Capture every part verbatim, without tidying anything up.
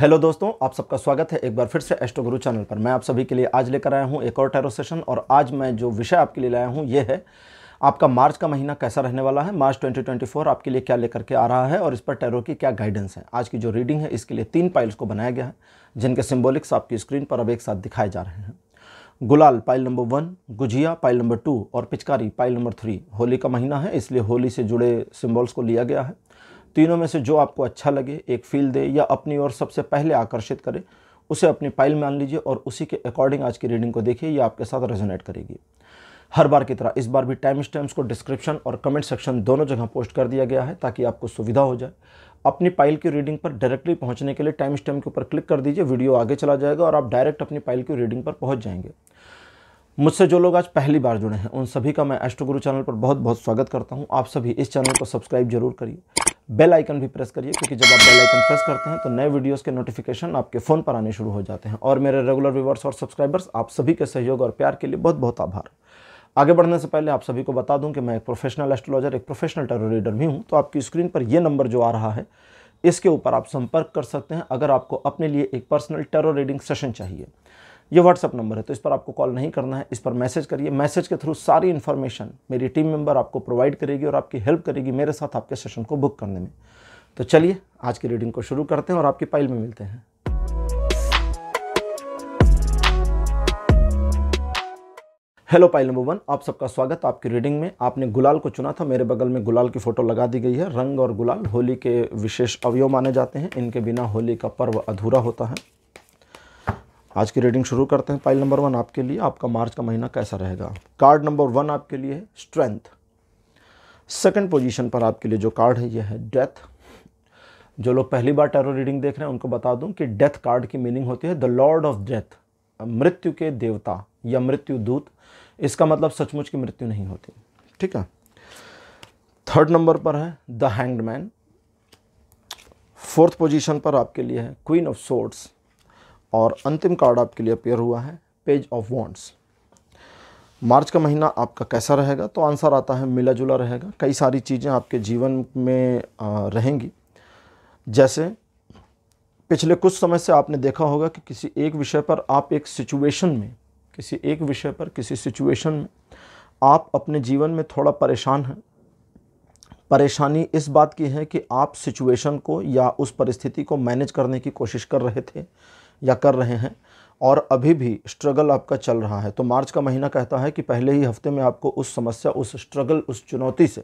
Hello दोस्तों, आप सबका स्वागत है एक बार फिर से एस्ट्रो गुरु चैनल पर। मैं आप सभी के लिए आज लेकर आया हूं एक और टैरो सेशन, और आज मैं जो विषय आपके लिए लाया हूं ये है आपका मार्च का महीना कैसा रहने वाला है, मार्च ट्वेंटी ट्वेंटी फोर आपके लिए क्या लेकर के आ रहा है और इस पर टैरो की क्या गाइडेंस है। आज की जो रीडिंग है इसके लिए तीन पाइल्स को बनाया गया है जिनके सिम्बोलिक्स आपकी स्क्रीन पर अब एक साथ दिखाए जा रहे हैं। गुलाल pile number one, gujiya pile number two और pichkari pile number three. Holi का महीना है इसलिए होली से जुड़े सिम्बॉल्स को लिया गया है। तीनों में से जो आपको अच्छा लगे, एक फील दे या अपनी ओर सबसे पहले आकर्षित करे, उसे अपनी पाइल मान लीजिए और उसी के अकॉर्डिंग आज की रीडिंग को देखिए। ये आपके साथ रेजोनेट करेगी। हर बार की तरह इस बार भी टाइम स्टैम्प्स को डिस्क्रिप्शन और कमेंट सेक्शन दोनों जगह पोस्ट कर दिया गया है ताकि आपको सुविधा हो जाए। अपनी पाइल की रीडिंग पर डायरेक्टली पहुँचने के लिए टाइम स्टैम्प के ऊपर क्लिक कर दीजिए, वीडियो आगे चला जाएगा और आप डायरेक्ट अपनी पाइल की रीडिंग पर पहुँच जाएंगे। मुझसे जो लोग आज पहली बार जुड़े हैं उन सभी का मैं एस्ट्रो गुरु चैनल पर बहुत बहुत स्वागत करता हूँ। आप सभी इस चैनल को सब्सक्राइब जरूर करिए, बेल आइकन भी प्रेस करिए, क्योंकि जब आप बेल आइकन प्रेस करते हैं तो नए वीडियोस के नोटिफिकेशन आपके फ़ोन पर आने शुरू हो जाते हैं। और मेरे रेगुलर व्यूअर्स और सब्सक्राइबर्स, आप सभी के सहयोग और प्यार के लिए बहुत बहुत आभार। आगे बढ़ने से पहले आप सभी को बता दूं कि मैं एक प्रोफेशनल एस्ट्रोलॉजर, एक प्रोफेशनल टैरो रीडर भी हूँ। तो आपकी स्क्रीन पर यह नंबर जो आ रहा है इसके ऊपर आप संपर्क कर सकते हैं अगर आपको अपने लिए एक पर्सनल टैरो रीडिंग सेशन चाहिए। ये व्हाट्सअप नंबर है तो इस पर आपको कॉल नहीं करना है, इस पर मैसेज करिए। मैसेज के थ्रू सारी इन्फॉर्मेशन मेरी टीम मेंबर आपको प्रोवाइड करेगी और आपकी हेल्प करेगी मेरे साथ आपके सेशन को बुक करने में। तो चलिए आज की रीडिंग को शुरू करते हैं और आपकी पाइल में मिलते हैं। हेलो पाइल नंबर वन, आप सबका स्वागत आपकी रीडिंग में। आपने गुलाल को चुना था, मेरे बगल में गुलाल की फ़ोटो लगा दी गई है। रंग और गुलाल होली के विशेष अवयव माने जाते हैं, इनके बिना होली का पर्व अधूरा होता है। आज की रीडिंग शुरू करते हैं। पाइल नंबर वन आपके लिए, आपका मार्च का महीना कैसा रहेगा। कार्ड नंबर वन आपके लिए है स्ट्रेंथ। सेकंड पोजीशन पर आपके लिए जो कार्ड है यह है डेथ। जो लोग पहली बार टैरो रीडिंग देख रहे हैं उनको बता दूं कि डेथ कार्ड की मीनिंग होती है द लॉर्ड ऑफ डेथ, मृत्यु के देवता या मृत्यु दूत। इसका मतलब सचमुच की मृत्यु नहीं होती, ठीक है। थर्ड नंबर पर है the hanged man. Fourth position पर आपके लिए है क्वीन ऑफ सोर्ड्स। और अंतिम कार्ड आपके लिए अपेयर हुआ है पेज ऑफ वॉन्ड्स। मार्च का महीना आपका कैसा रहेगा, तो आंसर आता है मिला जुला रहेगा। कई सारी चीज़ें आपके जीवन में रहेंगी। जैसे पिछले कुछ समय से आपने देखा होगा कि किसी एक विषय पर आप एक सिचुएशन में किसी एक विषय पर किसी सिचुएशन में आप अपने जीवन में थोड़ा परेशान हैं। परेशानी इस बात की है कि आप सिचुएशन को या उस परिस्थिति को मैनेज करने की कोशिश कर रहे थे या कर रहे हैं और अभी भी स्ट्रगल आपका चल रहा है। तो मार्च का महीना कहता है कि पहले ही हफ्ते में आपको उस समस्या, उस स्ट्रगल, उस चुनौती से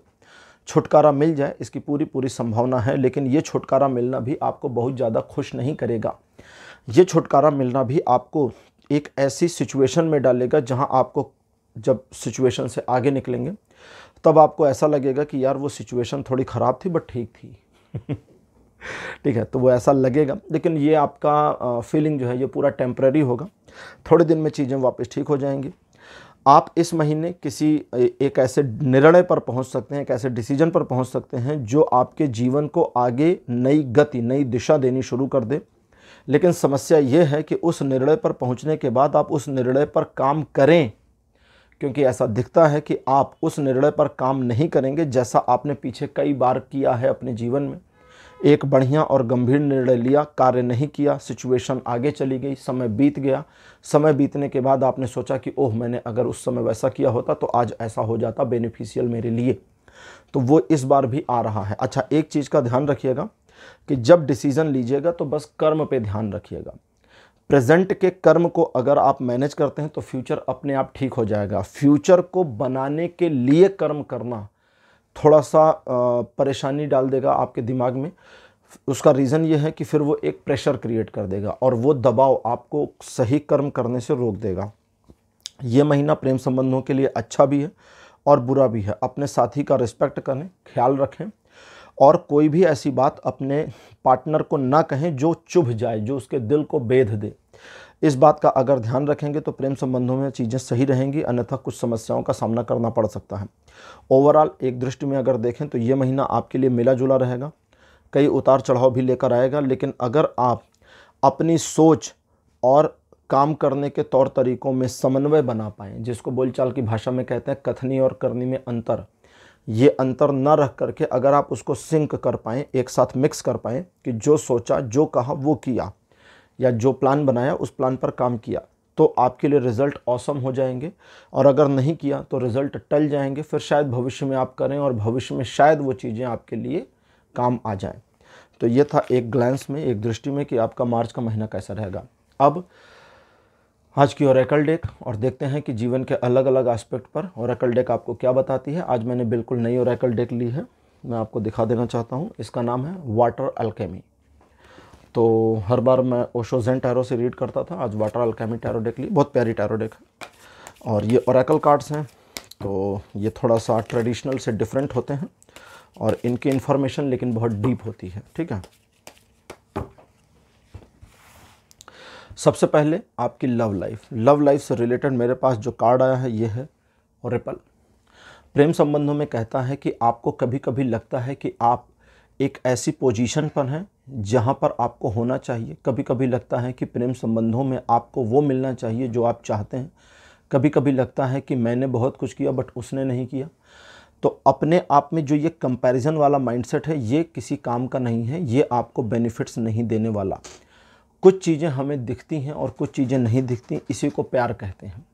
छुटकारा मिल जाए, इसकी पूरी पूरी संभावना है। लेकिन ये छुटकारा मिलना भी आपको बहुत ज़्यादा खुश नहीं करेगा। ये छुटकारा मिलना भी आपको एक ऐसी सिचुएशन में डालेगा जहाँ आपको जब सिचुएशन से आगे निकलेंगे तब आपको ऐसा लगेगा कि यार वो सिचुएशन थोड़ी ख़राब थी बट ठीक थी ठीक है, तो वो ऐसा लगेगा। लेकिन ये आपका फीलिंग जो है ये पूरा टेम्परेरी होगा। थोड़े दिन में चीज़ें वापस ठीक हो जाएंगी। आप इस महीने किसी एक ऐसे निर्णय पर पहुंच सकते हैं, एक ऐसे डिसीजन पर पहुंच सकते हैं जो आपके जीवन को आगे नई गति, नई दिशा देनी शुरू कर दे। लेकिन समस्या ये है कि उस निर्णय पर पहुंचने के बाद आप उस निर्णय पर काम करें, क्योंकि ऐसा दिखता है कि आप उस निर्णय पर काम नहीं करेंगे जैसा आपने पीछे कई बार किया है अपने जीवन में। एक बढ़िया और गंभीर निर्णय लिया, कार्य नहीं किया, सिचुएशन आगे चली गई, समय बीत गया। समय बीतने के बाद आपने सोचा कि ओह मैंने अगर उस समय वैसा किया होता तो आज ऐसा हो जाता बेनिफिशियल मेरे लिए। तो वो इस बार भी आ रहा है। अच्छा, एक चीज़ का ध्यान रखिएगा कि जब डिसीज़न लीजिएगा तो बस कर्म पे ध्यान रखिएगा। प्रेजेंट के कर्म को अगर आप मैनेज करते हैं तो फ्यूचर अपने आप ठीक हो जाएगा। फ्यूचर को बनाने के लिए कर्म करना थोड़ा सा परेशानी डाल देगा आपके दिमाग में। उसका रीज़न ये है कि फिर वो एक प्रेशर क्रिएट कर देगा और वो दबाव आपको सही कर्म करने से रोक देगा। ये महीना प्रेम संबंधों के लिए अच्छा भी है और बुरा भी है। अपने साथी का रिस्पेक्ट करें, ख्याल रखें और कोई भी ऐसी बात अपने पार्टनर को ना कहें जो चुभ जाए, जो उसके दिल को बेध दे। इस बात का अगर ध्यान रखेंगे तो प्रेम संबंधों में चीज़ें सही रहेंगी, अन्यथा कुछ समस्याओं का सामना करना पड़ सकता है। ओवरऑल एक दृष्टि में अगर देखें तो ये महीना आपके लिए मिला जुला रहेगा, कई उतार चढ़ाव भी लेकर आएगा। लेकिन अगर आप अपनी सोच और काम करने के तौर तरीकों में समन्वय बना पाएँ, जिसको बोलचाल की भाषा में कहते हैं कथनी और करनी में अंतर, ये अंतर न रख करके अगर आप उसको सिंक कर पाएँ, एक साथ मिक्स कर पाएँ कि जो सोचा, जो कहा वो किया, या जो प्लान बनाया उस प्लान पर काम किया तो आपके लिए रिज़ल्ट ऑसम हो जाएंगे, और अगर नहीं किया तो रिज़ल्ट टल जाएंगे। फिर शायद भविष्य में आप करें और भविष्य में शायद वो चीज़ें आपके लिए काम आ जाएं। तो ये था एक ग्लैंस में, एक दृष्टि में कि आपका मार्च का महीना कैसा रहेगा। अब आज की ओरेकल डेक, और देखते हैं कि जीवन के अलग अलग एस्पेक्ट पर ओरेकल डेक आपको क्या बताती है। आज मैंने बिल्कुल नई ओरेकल डेक ली है, मैं आपको दिखा देना चाहता हूँ। इसका नाम है वाटर अल्केमी। तो हर बार मैं ओशो ज़ेन टैरो से रीड करता था, आज वाटर अल्केमी टैरो डेक ली। बहुत प्यारी टैरो डेक है, और ये ओरेकल कार्ड्स हैं तो ये थोड़ा सा ट्रेडिशनल से डिफरेंट होते हैं, और इनकी इन्फॉर्मेशन लेकिन बहुत डीप होती है। ठीक है, सबसे पहले आपकी लव लाइफ, लव लाइफ से रिलेटेड मेरे पास जो कार्ड आया है ये है रिपल। प्रेम संबंधों में कहता है कि आपको कभी कभी लगता है कि आप एक ऐसी पोजीशन पर हैं जहां पर आपको होना चाहिए। कभी कभी लगता है कि प्रेम संबंधों में आपको वो मिलना चाहिए जो आप चाहते हैं। कभी कभी लगता है कि मैंने बहुत कुछ किया बट उसने नहीं किया। तो अपने आप में जो ये कंपैरिजन वाला माइंडसेट है ये किसी काम का नहीं है, ये आपको बेनिफिट्स नहीं देने वाला। कुछ चीज़ें हमें दिखती हैं और कुछ चीज़ें नहीं दिखती, इसी को प्यार कहते हैं।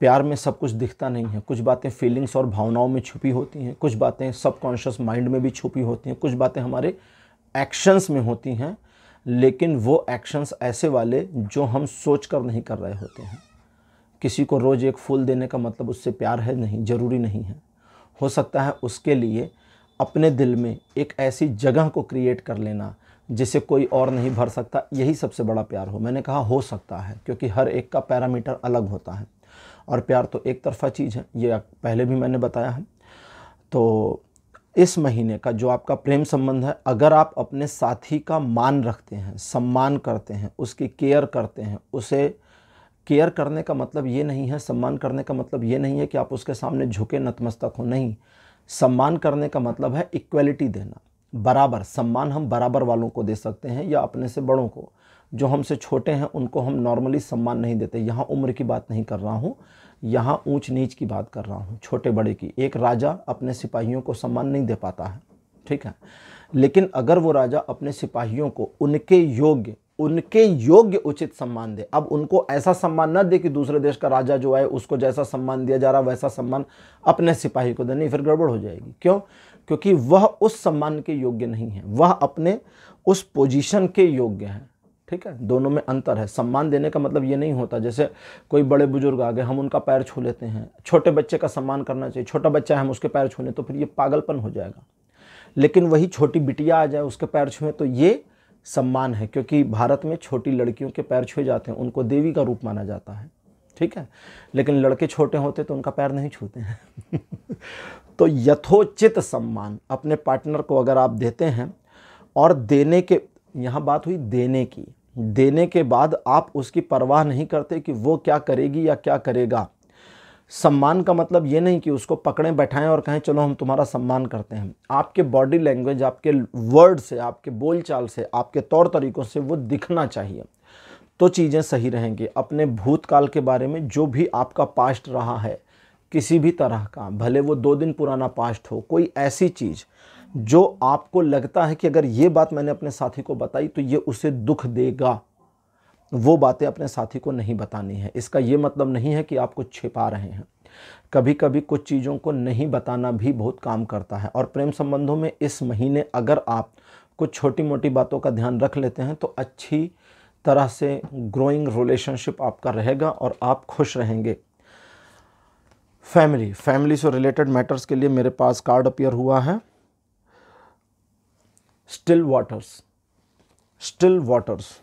प्यार में सब कुछ दिखता नहीं है, कुछ बातें फीलिंग्स और भावनाओं में छुपी होती हैं, कुछ बातें सबकॉन्शियस माइंड में भी छुपी होती हैं, कुछ बातें हमारे एक्शंस में होती हैं, लेकिन वो एक्शंस ऐसे वाले जो हम सोच कर नहीं कर रहे होते हैं। किसी को रोज़ एक फूल देने का मतलब उससे प्यार है नहीं, ज़रूरी नहीं है। हो सकता है उसके लिए अपने दिल में एक ऐसी जगह को क्रिएट कर लेना जिसे कोई और नहीं भर सकता, यही सबसे बड़ा प्यार हो। मैंने कहा हो सकता है क्योंकि हर एक का पैरामीटर अलग होता है, और प्यार तो एक तरफा चीज़ है, ये पहले भी मैंने बताया है। तो इस महीने का जो आपका प्रेम संबंध है, अगर आप अपने साथी का मान रखते हैं, सम्मान करते हैं, उसकी केयर करते हैं, उसे केयर करने का मतलब ये नहीं है, सम्मान करने का मतलब ये नहीं है कि आप उसके सामने झुके नतमस्तक हो, नहीं। सम्मान करने का मतलब है इक्वलिटी देना, बराबर सम्मान हम बराबर वालों को दे सकते हैं या अपने से बड़ों को। जो हमसे छोटे हैं उनको हम नॉर्मली सम्मान नहीं देते। यहाँ उम्र की बात नहीं कर रहा हूँ, यहाँ ऊंच नीच की बात कर रहा हूँ, छोटे बड़े की। एक राजा अपने सिपाहियों को सम्मान नहीं दे पाता है, ठीक है, लेकिन अगर वो राजा अपने सिपाहियों को उनके योग्य उनके योग्य उचित सम्मान दे। अब उनको ऐसा सम्मान न दे कि दूसरे देश का राजा जो आए उसको जैसा सम्मान दिया जा रहा वैसा सम्मान अपने सिपाही को दे, नहीं फिर गड़बड़ हो जाएगी। क्यों? क्योंकि वह उस सम्मान के योग्य नहीं है, वह अपने उस पोजीशन के योग्य है। ठीक है, दोनों में अंतर है। सम्मान देने का मतलब ये नहीं होता, जैसे कोई बड़े बुजुर्ग आ गए हम उनका पैर छू लेते हैं, छोटे बच्चे का सम्मान करना चाहिए, छोटा बच्चा है हम उसके पैर छूने तो फिर ये पागलपन हो जाएगा। लेकिन वही छोटी बिटिया आ जाए उसके पैर छूएं तो ये सम्मान है, क्योंकि भारत में छोटी लड़कियों के पैर छुए जाते हैं, उनको देवी का रूप माना जाता है। ठीक है, लेकिन लड़के छोटे होते तो उनका पैर नहीं छूते हैं। तो यथोचित सम्मान अपने पार्टनर को अगर आप देते हैं, और देने के, यहाँ बात हुई देने की, देने के बाद आप उसकी परवाह नहीं करते कि वो क्या करेगी या क्या करेगा। सम्मान का मतलब ये नहीं कि उसको पकड़ें बैठाएं और कहें चलो हम तुम्हारा सम्मान करते हैं। आपके बॉडी लैंग्वेज, आपके वर्ड से, आपके बोलचाल से, आपके तौर तरीक़ों से वो दिखना चाहिए, तो चीज़ें सही रहेंगी। अपने भूतकाल के बारे में जो भी आपका पास्ट रहा है, किसी भी तरह का, भले वो दो दिन पुराना पास्ट हो, कोई ऐसी चीज़ जो आपको लगता है कि अगर ये बात मैंने अपने साथी को बताई तो ये उसे दुख देगा, वो बातें अपने साथी को नहीं बतानी है। इसका ये मतलब नहीं है कि आप कुछ छिपा रहे हैं, कभी कभी कुछ चीज़ों को नहीं बताना भी बहुत काम करता है। और प्रेम संबंधों में इस महीने अगर आप कुछ छोटी मोटी बातों का ध्यान रख लेते हैं तो अच्छी तरह से ग्रोइंग रिलेशनशिप आपका रहेगा और आप खुश रहेंगे। फैमिली, फैमिली से रिलेटेड मैटर्स के लिए मेरे पास कार्ड अपीयर हुआ है स्टिल वाटर्स। स्टिल वाटर्स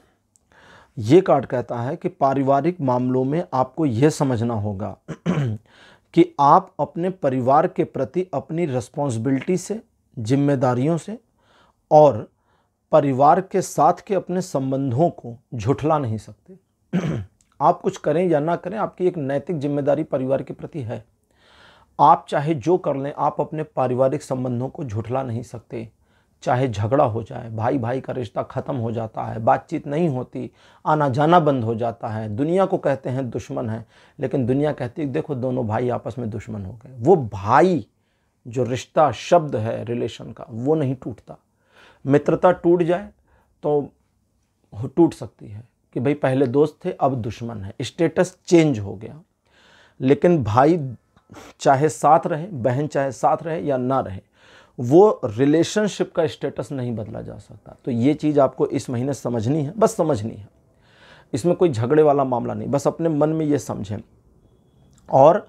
ये कार्ड कहता है कि पारिवारिक मामलों में आपको ये समझना होगा कि आप अपने परिवार के प्रति अपनी रिस्पॉन्सिबिलिटी से, जिम्मेदारियों से और परिवार के साथ के अपने संबंधों को झुठला नहीं सकते। आप कुछ करें या ना करें, आपकी एक नैतिक जिम्मेदारी परिवार के प्रति है। आप चाहे जो कर लें, आप अपने पारिवारिक संबंधों को झुठला नहीं सकते। चाहे झगड़ा हो जाए, भाई भाई का रिश्ता ख़त्म हो जाता है, बातचीत नहीं होती, आना जाना बंद हो जाता है। दुनिया को कहते हैं दुश्मन है, लेकिन दुनिया कहती है देखो दोनों भाई आपस में दुश्मन हो गए। वो भाई जो रिश्ता शब्द है रिलेशन का, वो नहीं टूटता। मित्रता टूट जाए तो टूट सकती है, कि भाई पहले दोस्त थे अब दुश्मन है, स्टेटस चेंज हो गया। लेकिन भाई चाहे साथ रहे, बहन चाहे साथ रहे या ना रहे, वो रिलेशनशिप का स्टेटस नहीं बदला जा सकता। तो ये चीज़ आपको इस महीने समझनी है, बस समझनी है। इसमें कोई झगड़े वाला मामला नहीं, बस अपने मन में ये समझें और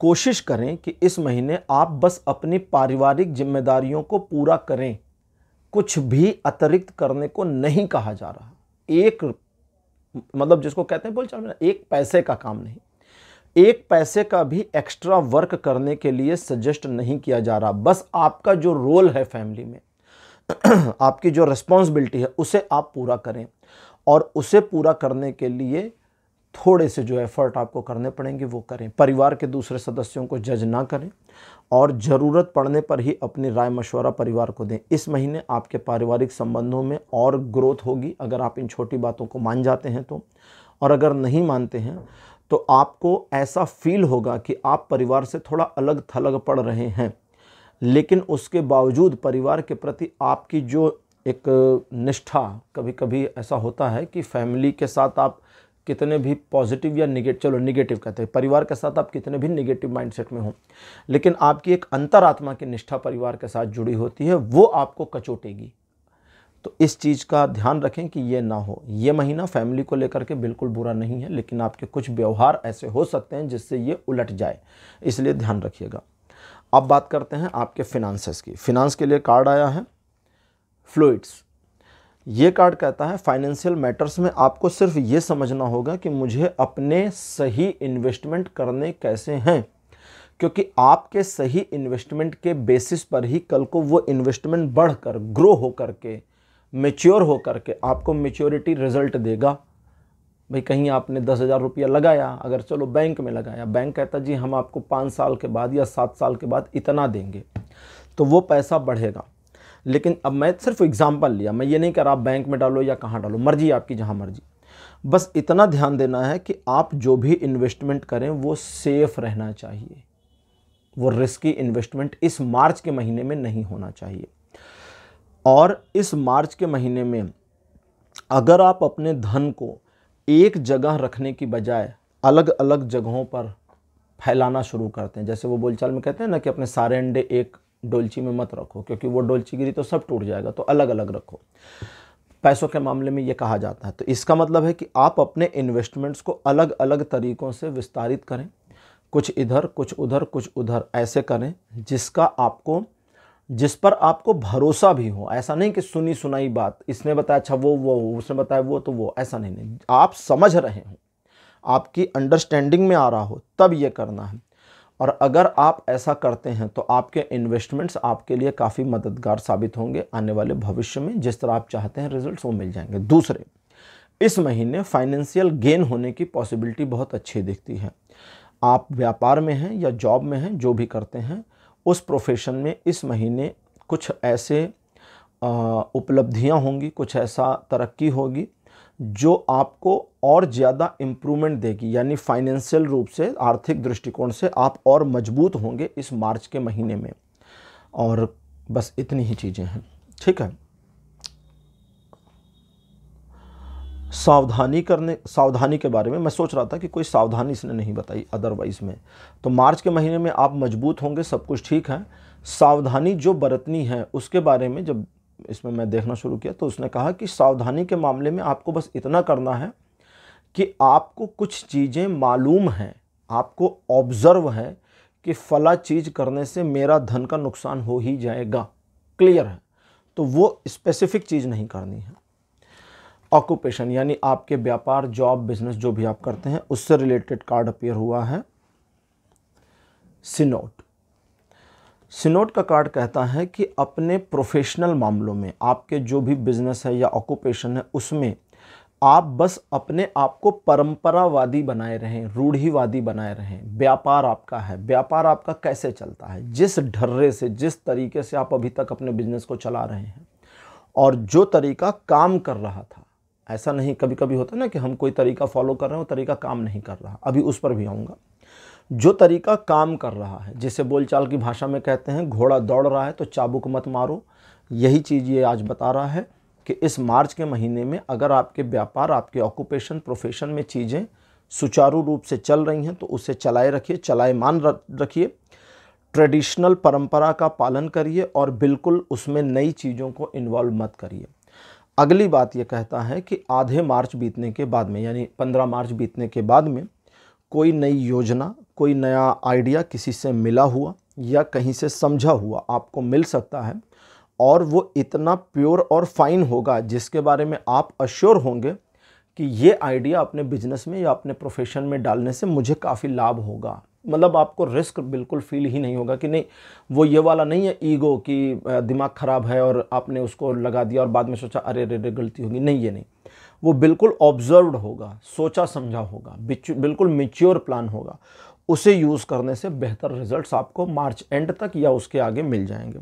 कोशिश करें कि इस महीने आप बस अपनी पारिवारिक जिम्मेदारियों को पूरा करें। कुछ भी अतिरिक्त करने को नहीं कहा जा रहा। एक मतलब जिसको कहते हैं बोलचाल में एक पैसे का काम नहीं, एक पैसे का भी एक्स्ट्रा वर्क करने के लिए सजेस्ट नहीं किया जा रहा। बस आपका जो रोल है फैमिली में, आपकी जो रिस्पॉन्सिबिलिटी है, उसे आप पूरा करें। और उसे पूरा करने के लिए थोड़े से जो एफर्ट आपको करने पड़ेंगे वो करें। परिवार के दूसरे सदस्यों को जज ना करें और ज़रूरत पड़ने पर ही अपनी राय मशवरा परिवार को दें। इस महीने आपके पारिवारिक संबंधों में और ग्रोथ होगी अगर आप इन छोटी बातों को मान जाते हैं तो। और अगर नहीं मानते हैं तो आपको ऐसा फील होगा कि आप परिवार से थोड़ा अलग थलग पड़ रहे हैं, लेकिन उसके बावजूद परिवार के प्रति आपकी जो एक निष्ठा, कभी कभी ऐसा होता है कि फैमिली के साथ आप कितने भी पॉजिटिव या निगेटिव, चलो निगेटिव कहते हैं, परिवार के साथ आप कितने भी निगेटिव माइंडसेट में हों, लेकिन आपकी एक अंतरात्मा की निष्ठा परिवार के साथ जुड़ी होती है, वो आपको कचोटेगी। तो इस चीज़ का ध्यान रखें कि ये ना हो। ये महीना फैमिली को लेकर के बिल्कुल बुरा नहीं है, लेकिन आपके कुछ व्यवहार ऐसे हो सकते हैं जिससे ये उलट जाए, इसलिए ध्यान रखिएगा। अब बात करते हैं आपके फिनांसेस की। फिनांस के लिए कार्ड आया है फ्लूइड्स। ये कार्ड कहता है फाइनेंशियल मैटर्स में आपको सिर्फ ये समझना होगा कि मुझे अपने सही इन्वेस्टमेंट करने कैसे हैं, क्योंकि आपके सही इन्वेस्टमेंट के बेसिस पर ही कल को वो इन्वेस्टमेंट बढ़कर, ग्रो हो करके, मेच्योर हो करके आपको मेच्योरिटी रिजल्ट देगा। भाई कहीं आपने दस हज़ार रुपया लगाया, अगर चलो बैंक में लगाया, बैंक कहता जी हम आपको पाँच साल के बाद या सात साल के बाद इतना देंगे, तो वो पैसा बढ़ेगा। लेकिन अब मैं सिर्फ एग्जांपल लिया, मैं ये नहीं कह रहा आप बैंक में डालो या कहाँ डालो, मर्जी आपकी, जहाँ मर्जी। बस इतना ध्यान देना है कि आप जो भी इन्वेस्टमेंट करें वो सेफ रहना चाहिए। वो रिस्की इन्वेस्टमेंट इस मार्च के महीने में नहीं होना चाहिए। और इस मार्च के महीने में अगर आप अपने धन को एक जगह रखने की बजाय अलग अलग जगहों पर फैलाना शुरू करते हैं, जैसे वो बोलचाल में कहते हैं ना कि अपने सारे अंडे एक डोलची में मत रखो, क्योंकि वो डोलची गिरी तो सब टूट जाएगा, तो अलग अलग रखो। पैसों के मामले में ये कहा जाता है। तो इसका मतलब है कि आप अपने इन्वेस्टमेंट्स को अलग अलग तरीक़ों से विस्तारित करें, कुछ इधर कुछ उधर कुछ उधर ऐसे करें, जिसका आपको जिस पर आपको भरोसा भी हो। ऐसा नहीं कि सुनी सुनाई बात, इसने बताया अच्छा वो वो उसने बताया वो तो वो, ऐसा नहीं नहीं आप समझ रहे हो, आपकी अंडरस्टैंडिंग में आ रहा हो, तब ये करना है। और अगर आप ऐसा करते हैं तो आपके इन्वेस्टमेंट्स आपके लिए काफ़ी मददगार साबित होंगे आने वाले भविष्य में। जिस तरह आप चाहते हैं रिजल्ट वो मिल जाएंगे। दूसरे, इस महीने फाइनेंशियल गेन होने की पॉसिबिलिटी बहुत अच्छी दिखती है। आप व्यापार में हैं या जॉब में हैं, जो भी करते हैं उस प्रोफेशन में इस महीने कुछ ऐसे उपलब्धियां होंगी, कुछ ऐसा तरक्की होगी जो आपको और ज़्यादा इम्प्रूवमेंट देगी। यानी फाइनेंशियल रूप से, आर्थिक दृष्टिकोण से आप और मजबूत होंगे इस मार्च के महीने में। और बस इतनी ही चीज़ें हैं, ठीक है। सावधानी करने सावधानी के बारे में मैं सोच रहा था कि कोई सावधानी इसने नहीं बताई, अदरवाइज़ में तो मार्च के महीने में आप मजबूत होंगे, सब कुछ ठीक है। सावधानी जो बरतनी है उसके बारे में जब इसमें मैं देखना शुरू किया तो उसने कहा कि सावधानी के मामले में आपको बस इतना करना है कि आपको कुछ चीज़ें मालूम हैं, आपको ऑब्ज़र्व है कि फला चीज़ करने से मेरा धन का नुकसान हो ही जाएगा, क्लियर है, तो वो स्पेसिफिक चीज़ नहीं करनी है। ऑक्यूपेशन यानी आपके व्यापार, जॉब, बिजनेस जो भी आप करते हैं उससे रिलेटेड कार्ड अपीयर हुआ है सिनोट। सिनोट का कार्ड कहता है कि अपने प्रोफेशनल मामलों में, आपके जो भी बिजनेस है या ऑक्यूपेशन है उसमें आप बस अपने आप को परंपरावादी बनाए रहें, रूढ़िवादी बनाए रहें। व्यापार आपका है, व्यापार आपका कैसे चलता है, जिस ढर्रे से, जिस तरीके से आप अभी तक अपने बिजनेस को चला रहे हैं और जो तरीका काम कर रहा था। ऐसा नहीं, कभी कभी होता है ना कि हम कोई तरीका फॉलो कर रहे हैं, वो तरीका काम नहीं कर रहा, अभी उस पर भी आऊँगा। जो तरीका काम कर रहा है, जिसे बोलचाल की भाषा में कहते हैं घोड़ा दौड़ रहा है तो चाबुक मत मारो, यही चीज़ ये आज बता रहा है कि कि इस मार्च के महीने में अगर आपके व्यापार, आपके ऑक्यूपेशन, प्रोफेशन में चीज़ें सुचारू रूप से चल रही हैं तो उसे चलाए रखिए, चलायमान रखिए, ट्रेडिशनल परंपरा का पालन करिए और बिल्कुल उसमें नई चीज़ों को इन्वॉल्व मत करिए। अगली बात ये कहता है कि आधे मार्च बीतने के बाद में, यानी पंद्रह मार्च बीतने के बाद में कोई नई योजना, कोई नया आइडिया किसी से मिला हुआ या कहीं से समझा हुआ आपको मिल सकता है और वो इतना प्योर और फाइन होगा जिसके बारे में आप अश्योर होंगे कि ये आइडिया अपने बिजनेस में या अपने प्रोफेशन में डालने से मुझे काफ़ी लाभ होगा। मतलब आपको रिस्क बिल्कुल फील ही नहीं होगा कि नहीं वो ये वाला नहीं है ईगो कि दिमाग ख़राब है और आपने उसको लगा दिया और बाद में सोचा अरे रे रे गलती होगी। नहीं, ये नहीं, वो बिल्कुल ऑब्जर्व्ड होगा, सोचा समझा होगा, बिल्कुल मेच्योर प्लान होगा। उसे यूज़ करने से बेहतर रिजल्ट्स आपको मार्च एंड तक या उसके आगे मिल जाएंगे।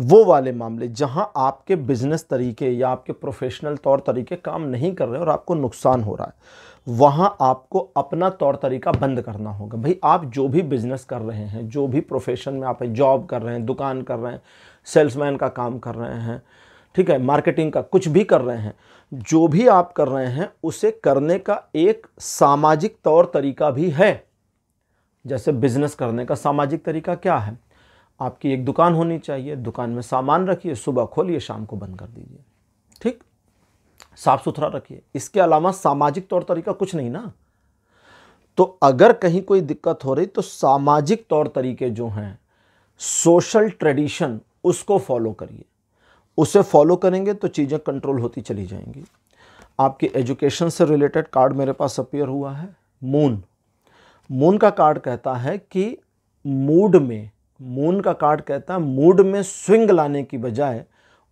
वो वाले मामले जहां आपके बिजनेस तरीके या आपके प्रोफेशनल तौर तरीके काम नहीं कर रहे और आपको नुकसान हो रहा है, वहां आपको अपना तौर तरीका बंद करना होगा। भाई आप जो भी बिजनेस कर रहे हैं, जो भी प्रोफेशन में आप जॉब कर रहे हैं, दुकान कर रहे हैं, सेल्समैन का काम कर रहे हैं, ठीक है, मार्केटिंग का कुछ भी कर रहे हैं, जो भी आप कर रहे हैं उसे करने का एक सामाजिक तौर तरीका भी है। जैसे बिजनेस करने का सामाजिक तरीका क्या है? आपकी एक दुकान होनी चाहिए, दुकान में सामान रखिए, सुबह खोलिए, शाम को बंद कर दीजिए, ठीक, साफ सुथरा रखिए। इसके अलावा सामाजिक तौर तरीका कुछ नहीं ना। तो अगर कहीं कोई दिक्कत हो रही तो सामाजिक तौर तरीके जो हैं, सोशल ट्रेडिशन, उसको फॉलो करिए। उसे फॉलो करेंगे तो चीज़ें कंट्रोल होती चली जाएंगी। आपकी एजुकेशन से रिलेटेड कार्ड मेरे पास अपीयर हुआ है, मून। मून का कार्ड कहता है कि मूड में, मून का कार्ड कहता है मूड में स्विंग लाने की बजाय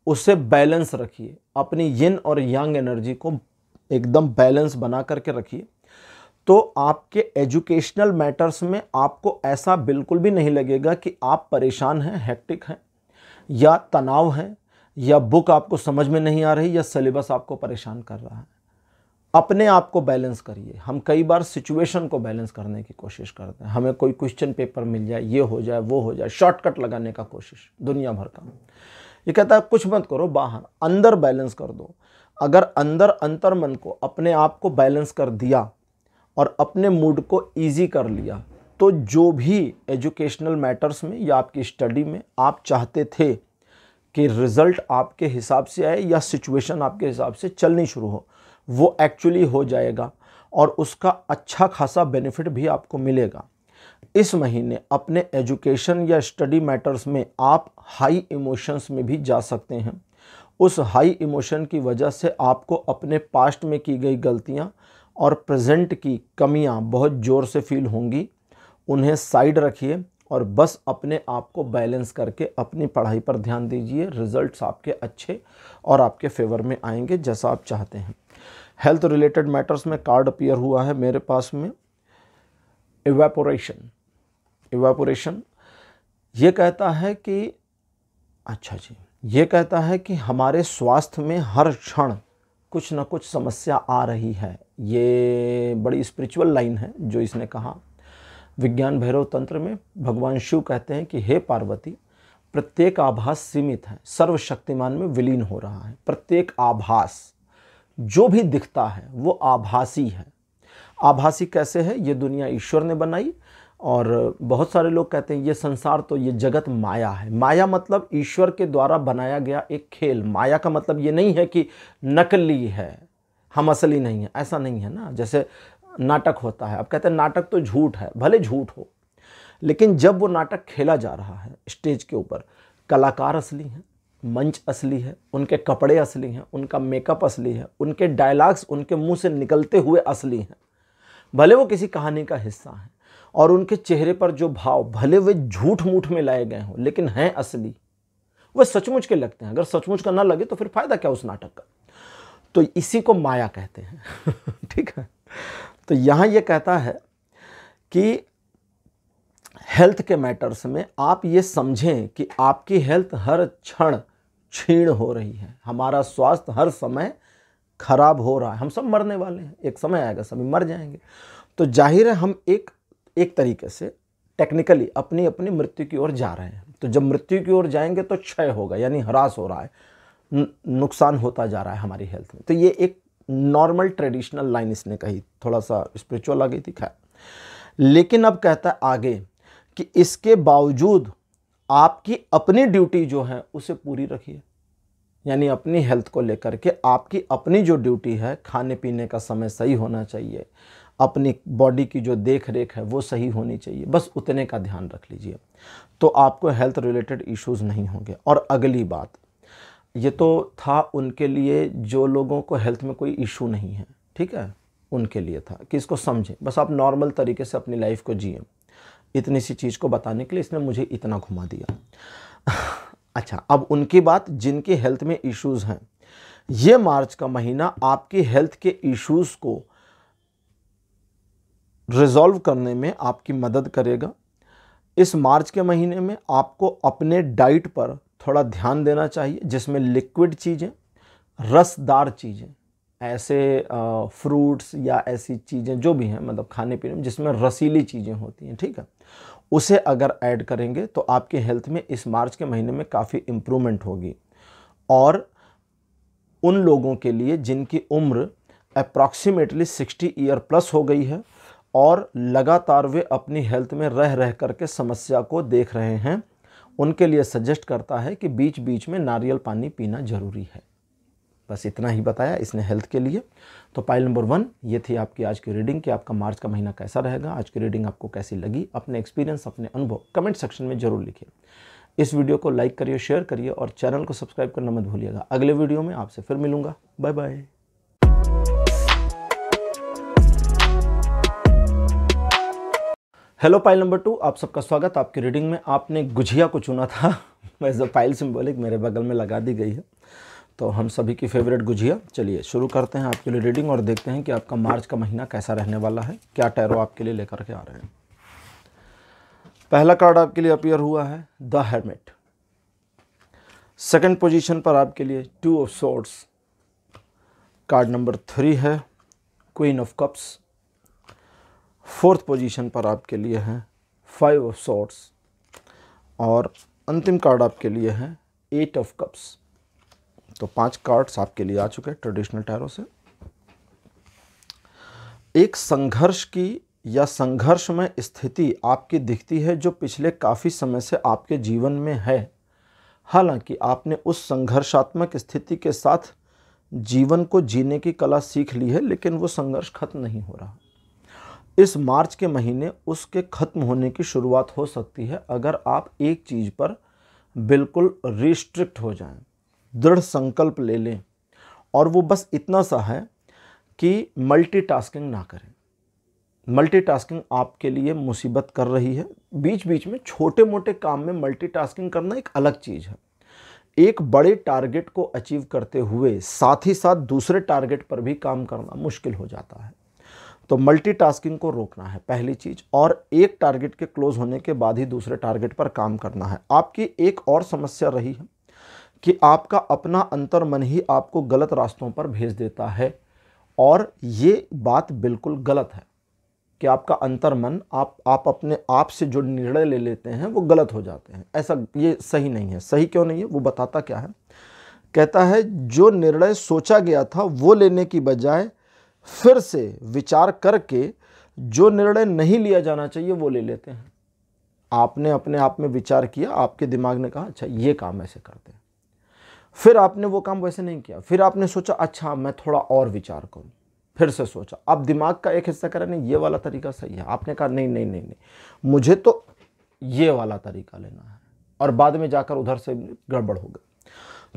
उसे बैलेंस रखिए। अपनी यिन और यांग एनर्जी को एकदम बैलेंस बना करके रखिए तो आपके एजुकेशनल मैटर्स में आपको ऐसा बिल्कुल भी नहीं लगेगा कि आप परेशान हैं, हेक्टिक हैं या तनाव हैं या बुक आपको समझ में नहीं आ रही या सिलेबस आपको परेशान कर रहा है। अपने आप को बैलेंस करिए। हम कई बार सिचुएशन को बैलेंस करने की कोशिश करते हैं, हमें कोई क्वेश्चन पेपर मिल जाए, ये हो जाए, वो हो जाए, शॉर्टकट लगाने का कोशिश दुनिया भर का। ये कहता है कुछ मत करो, बाहर अंदर बैलेंस कर दो। अगर अंदर अंतर मन को, अपने आप को बैलेंस कर दिया और अपने मूड को ईजी कर लिया तो जो भी एजुकेशनल मैटर्स में या आपकी स्टडी में आप चाहते थे कि रिज़ल्ट आपके हिसाब से आए या सिचुएशन आपके हिसाब से चलनी शुरू हो, वो एक्चुअली हो जाएगा और उसका अच्छा खासा बेनिफिट भी आपको मिलेगा। इस महीने अपने एजुकेशन या स्टडी मैटर्स में आप हाई इमोशंस में भी जा सकते हैं। उस हाई इमोशन की वजह से आपको अपने पास्ट में की गई गलतियां और प्रेजेंट की कमियां बहुत ज़ोर से फील होंगी। उन्हें साइड रखिए और बस अपने आप को बैलेंस करके अपनी पढ़ाई पर ध्यान दीजिए। रिजल्ट्स आपके अच्छे और आपके फेवर में आएंगे जैसा आप चाहते हैं। हेल्थ रिलेटेड मैटर्स में कार्ड अपीयर हुआ है मेरे पास में, इवेपोरेशन। इवेपोरेशन ये कहता है कि, अच्छा जी, ये कहता है कि हमारे स्वास्थ्य में हर क्षण कुछ ना कुछ समस्या आ रही है। ये बड़ी स्पिरिचुअल लाइन है जो इसने कहा। विज्ञान भैरव तंत्र में भगवान शिव कहते हैं कि हे पार्वती, प्रत्येक आभास सीमित है, सर्वशक्तिमान में विलीन हो रहा है। प्रत्येक आभास जो भी दिखता है वो आभासी है। आभासी कैसे है? ये दुनिया ईश्वर ने बनाई और बहुत सारे लोग कहते हैं ये संसार तो, ये जगत माया है। माया मतलब ईश्वर के द्वारा बनाया गया एक खेल। माया का मतलब ये नहीं है कि नकली है, हम असली नहीं है, ऐसा नहीं है ना। जैसे नाटक होता है, अब कहते हैं नाटक तो झूठ है, भले झूठ हो, लेकिन जब वो नाटक खेला जा रहा है स्टेज के ऊपर, कलाकार असली हैं, मंच असली है, उनके कपड़े असली हैं, उनका मेकअप असली है, उनके डायलॉग्स उनके मुंह से निकलते हुए असली हैं, भले वो किसी कहानी का हिस्सा हैं, और उनके चेहरे पर जो भाव, भले वे झूठ मूठ में लाए गए हों, लेकिन हैं असली, वे सचमुच के लगते हैं। अगर सचमुच का ना लगे तो फिर फायदा क्या उस नाटक का। तो इसी को माया कहते हैं। ठीक है, तो यहाँ ये कहता है कि हेल्थ के मैटर्स में आप ये समझें कि आपकी हेल्थ हर क्षण क्षीण हो रही है। हमारा स्वास्थ्य हर समय खराब हो रहा है। हम सब मरने वाले हैं, एक समय आएगा सभी मर जाएंगे। तो जाहिर है हम एक एक तरीके से टेक्निकली अपनी अपनी मृत्यु की ओर जा रहे हैं। तो जब मृत्यु की ओर जाएंगे तो क्षय होगा, यानी ह्रास हो रहा है, नुकसान होता जा रहा है हमारी हेल्थ में। तो ये एक नॉर्मल ट्रेडिशनल लाइन इसने कही, थोड़ा सा स्पिरिचुअल आ गई थी। खैर, लेकिन अब कहता है आगे कि इसके बावजूद आपकी अपनी ड्यूटी जो है उसे पूरी रखिए, यानी अपनी हेल्थ को लेकर के आपकी अपनी जो ड्यूटी है, खाने पीने का समय सही होना चाहिए, अपनी बॉडी की जो देख रेख है वो सही होनी चाहिए, बस उतने का ध्यान रख लीजिए तो आपको हेल्थ रिलेटेड इश्यूज नहीं होंगे। और अगली बात, ये तो था उनके लिए जो लोगों को हेल्थ में कोई इशू नहीं है, ठीक है, उनके लिए था कि इसको समझें, बस आप नॉर्मल तरीके से अपनी लाइफ को जिए। इतनी सी चीज़ को बताने के लिए इसने मुझे इतना घुमा दिया। अच्छा, अब उनकी बात जिनकी हेल्थ में इश्यूज़ हैं, ये मार्च का महीना आपकी हेल्थ के इश्यूज़ को रिजॉल्व करने में आपकी मदद करेगा। इस मार्च के महीने में आपको अपने डाइट पर थोड़ा ध्यान देना चाहिए, जिसमें लिक्विड चीज़ें, रसदार चीज़ें, ऐसे फ्रूट्स या ऐसी चीज़ें जो भी हैं, मतलब खाने पीने में जिसमें रसीली चीज़ें होती हैं, ठीक है, उसे अगर ऐड करेंगे तो आपकी हेल्थ में इस मार्च के महीने में काफ़ी इम्प्रूवमेंट होगी। और उन लोगों के लिए जिनकी उम्र अप्रॉक्सीमेटली सिक्सटी ईयर प्लस हो गई है और लगातार वे अपनी हेल्थ में रह रह करके समस्या को देख रहे हैं, उनके लिए सजेस्ट करता है कि बीच बीच में नारियल पानी पीना ज़रूरी है। बस इतना ही बताया इसने हेल्थ के लिए। तो पाइल नंबर वन ये थी आपकी आज की रीडिंग कि आपका मार्च का महीना कैसा रहेगा। आज की रीडिंग आपको कैसी लगी, अपने एक्सपीरियंस, अपने अनुभव कमेंट सेक्शन में ज़रूर लिखिए। इस वीडियो को लाइक करिए, शेयर करिए और चैनल को सब्सक्राइब करना मत भूलिएगा। अगले वीडियो में आपसे फिर मिलूंगा। Bye bye. Hello pile number two, आप सबका स्वागत। आपकी रीडिंग में आपने गुजिया को चुना था एज अ पाइल सिंबॉलिक, मेरे बगल में लगा दी गई है, तो हम सभी की फेवरेट गुजिया। चलिए शुरू करते हैं आपके लिए रीडिंग और देखते हैं कि आपका मार्च का महीना कैसा रहने वाला है, क्या टैरो आपके लिए लेकर के आ रहे हैं। पहला कार्ड आपके लिए अपीयर हुआ है द हर्मिट। सेकंड पोजीशन पर आपके लिए two of swords. Card number three है queen of cups. Fourth position पर आपके लिए है फाइव ऑफ सोर्ड्स और अंतिम कार्ड आपके लिए है एट ऑफ कप्स। तो पांच कार्ड्स आपके लिए आ चुके हैं ट्रेडिशनल टैरो से। एक संघर्ष की या संघर्ष में स्थिति आपकी दिखती है जो पिछले काफ़ी समय से आपके जीवन में है। हालांकि आपने उस संघर्षात्मक स्थिति के साथ जीवन को जीने की कला सीख ली है, लेकिन वो संघर्ष खत्म नहीं हो रहा। इस मार्च के महीने उसके खत्म होने की शुरुआत हो सकती है अगर आप एक चीज़ पर बिल्कुल रिस्ट्रिक्ट हो जाएं, दृढ़ संकल्प ले लें, और वो बस इतना सा है कि मल्टीटास्किंग ना करें। मल्टीटास्किंग आपके लिए मुसीबत कर रही है। बीच बीच में छोटे मोटे काम में मल्टीटास्किंग करना एक अलग चीज़ है। एक बड़े टारगेट को अचीव करते हुए साथ ही साथ दूसरे टारगेट पर भी काम करना मुश्किल हो जाता है। तो मल्टीटास्किंग को रोकना है पहली चीज़, और एक टारगेट के क्लोज होने के बाद ही दूसरे टारगेट पर काम करना है। आपकी एक और समस्या रही है कि आपका अपना अंतर मन ही आपको गलत रास्तों पर भेज देता है, और ये बात बिल्कुल गलत है कि आपका अंतर मन, आप आप अपने आप से जो निर्णय ले लेते हैं वो गलत हो जाते हैं। ऐसा ये सही नहीं है। सही क्यों नहीं है वो बताता क्या है, कहता है जो निर्णय सोचा गया था वो लेने की बजाय फिर से विचार करके जो निर्णय नहीं लिया जाना चाहिए वो ले लेते हैं। आपने अपने आप में विचार किया, आपके दिमाग ने कहा अच्छा ये काम ऐसे करते हैं, फिर आपने वो काम वैसे नहीं किया, फिर आपने सोचा अच्छा मैं थोड़ा और विचार करूं, फिर से सोचा। अब दिमाग का एक हिस्सा कह रहा है नहीं ये वाला तरीका सही है, आपने कहा नहीं नहीं नहीं नहीं मुझे तो ये वाला तरीका लेना है, और बाद में जाकर उधर से गड़बड़ हो गई।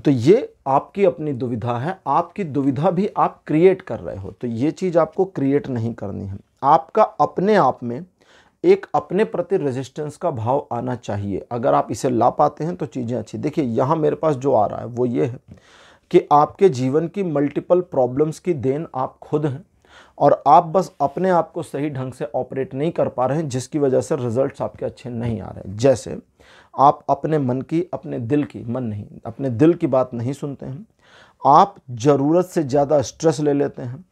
तो ये आपकी अपनी दुविधा है। आपकी दुविधा भी आप क्रिएट कर रहे हो, तो ये चीज़ आपको क्रिएट नहीं करनी है। आपका अपने आप में एक अपने प्रति रेजिस्टेंस का भाव आना चाहिए। अगर आप इसे ला पाते हैं तो चीज़ें अच्छी। देखिए यहाँ मेरे पास जो आ रहा है वो ये है कि आपके जीवन की मल्टीपल प्रॉब्लम्स की देन आप खुद हैं, और आप बस अपने आप को सही ढंग से ऑपरेट नहीं कर पा रहे हैं, जिसकी वजह से रिजल्ट्स आपके अच्छे नहीं आ रहे हैं। जैसे आप अपने मन की, अपने दिल की, मन नहीं अपने दिल की बात नहीं सुनते हैं, आप ज़रूरत से ज़्यादा स्ट्रेस ले लेते हैं,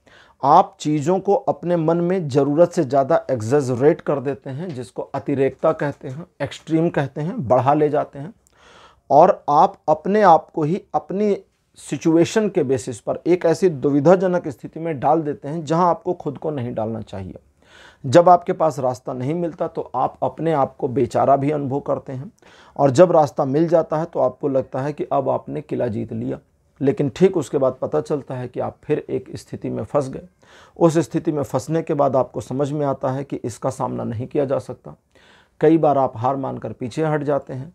आप चीज़ों को अपने मन में ज़रूरत से ज़्यादा एग्जैजरेट कर देते हैं, जिसको अतिरेकता कहते हैं, एक्सट्रीम कहते हैं, बढ़ा ले जाते हैं, और आप अपने आप को ही अपनी सिचुएशन के बेसिस पर एक ऐसी दुविधाजनक स्थिति में डाल देते हैं जहां आपको खुद को नहीं डालना चाहिए। जब आपके पास रास्ता नहीं मिलता तो आप अपने आप को बेचारा भी अनुभव करते हैं, और जब रास्ता मिल जाता है तो आपको लगता है कि अब आपने किला जीत लिया, लेकिन ठीक उसके बाद पता चलता है कि आप फिर एक स्थिति में फंस गए। उस स्थिति में फंसने के बाद आपको समझ में आता है कि इसका सामना नहीं किया जा सकता। कई बार आप हार मानकर पीछे हट जाते हैं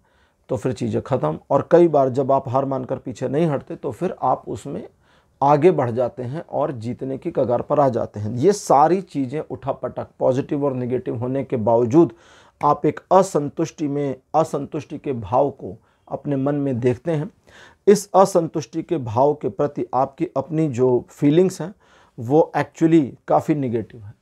तो फिर चीज़ें ख़त्म, और कई बार जब आप हार मानकर पीछे नहीं हटते तो फिर आप उसमें आगे बढ़ जाते हैं और जीतने की कगार पर आ जाते हैं। ये सारी चीज़ें उठापटक पॉजिटिव और नेगेटिव होने के बावजूद आप एक असंतुष्टि में असंतुष्टि के भाव को अपने मन में देखते हैं। इस असंतुष्टि के भाव के प्रति आपकी अपनी जो फीलिंग्स हैं वो एक्चुअली काफ़ी नेगेटिव है।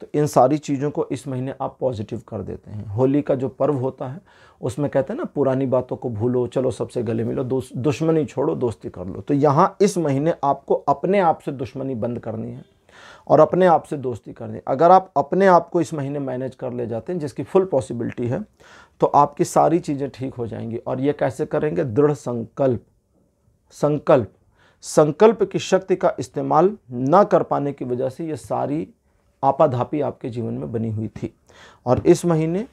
तो इन सारी चीज़ों को इस महीने आप पॉजिटिव कर देते हैं। होली का जो पर्व होता है उसमें कहते हैं ना, पुरानी बातों को भूलो, चलो सबसे गले मिलो, दुश्मनी छोड़ो, दोस्ती कर लो। तो यहाँ इस महीने आपको अपने आप से दुश्मनी बंद करनी है और अपने आप से दोस्ती करनी है। अगर आप अपने आप को इस महीने मैनेज कर ले जाते हैं, जिसकी फुल पॉसिबिलिटी है, तो आपकी सारी चीज़ें ठीक हो जाएंगी। और ये कैसे करेंगे? दृढ़ संकल्प संकल्प संकल्प की शक्ति का इस्तेमाल ना कर पाने की वजह से ये सारी आपाधापी आपके जीवन में बनी हुई थी। और इस महीने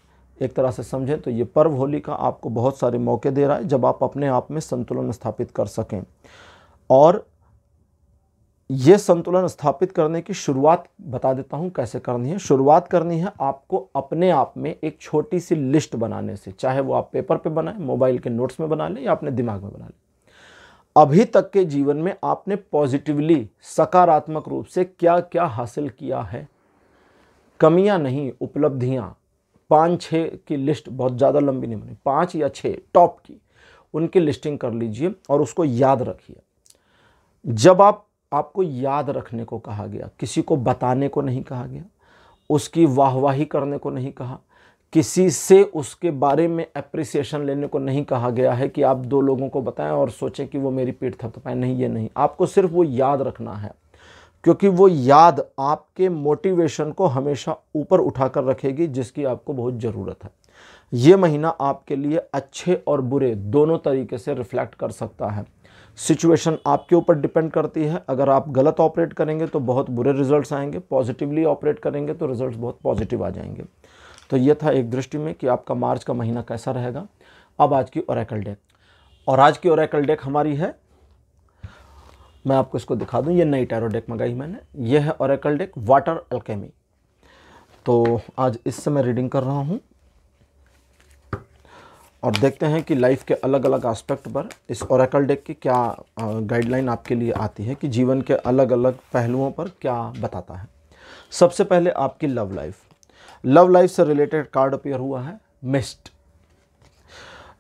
एक तरह से समझें तो ये पर्व होली का आपको बहुत सारे मौके दे रहा है जब आप अपने आप में संतुलन स्थापित कर सकें। और ये संतुलन स्थापित करने की शुरुआत बता देता हूँ कैसे करनी है। शुरुआत करनी है आपको अपने आप में एक छोटी सी लिस्ट बनाने से, चाहे वो आप पेपर पे बनाएं, मोबाइल के नोट्स में बना लें या अपने दिमाग में बना लें। अभी तक के जीवन में आपने पॉजिटिवली, सकारात्मक रूप से क्या क्या हासिल किया है। कमियाँ नहीं, उपलब्धियाँ। पाँच छः की लिस्ट, बहुत ज़्यादा लंबी नहीं बनी, पाँच या छः टॉप की, उनकी लिस्टिंग कर लीजिए और उसको याद रखिए। जब आप आपको याद रखने को कहा गया, किसी को बताने को नहीं कहा गया, उसकी वाहवाही करने को नहीं कहा, किसी से उसके बारे में एप्रिसिएशन लेने को नहीं कहा गया है कि आप दो लोगों को बताएं और सोचें कि वो मेरी पीठ थपथपाएं। नहीं, ये नहीं, आपको सिर्फ वो याद रखना है, क्योंकि वो याद आपके मोटिवेशन को हमेशा ऊपर उठा कर रखेगी, जिसकी आपको बहुत ज़रूरत है। ये महीना आपके लिए अच्छे और बुरे दोनों तरीके से रिफ्लेक्ट कर सकता है। सिचुएशन आपके ऊपर डिपेंड करती है। अगर आप गलत ऑपरेट करेंगे तो बहुत बुरे रिजल्ट्स आएंगे, पॉजिटिवली ऑपरेट करेंगे तो रिजल्ट्स बहुत पॉजिटिव आ जाएंगे। तो ये था एक दृष्टि में कि आपका मार्च का महीना कैसा रहेगा। अब आज की ओरेकल डेक, और आज की ओरेकल डेक हमारी है, मैं आपको इसको दिखा दूं, ये नई टैरो डेक मंगाई मैंने। ये है ओरेकल डेक वाटर अल्केमी। तो आज इससे मैं रीडिंग कर रहा हूँ और देखते हैं कि लाइफ के अलग अलग एस्पेक्ट पर इस ओरेकल डेक की क्या गाइडलाइन आपके लिए आती है, कि जीवन के अलग अलग पहलुओं पर क्या बताता है। सबसे पहले आपकी लव लाइफ, लव लाइफ से रिलेटेड कार्ड अपीयर हुआ है, मिस्ट।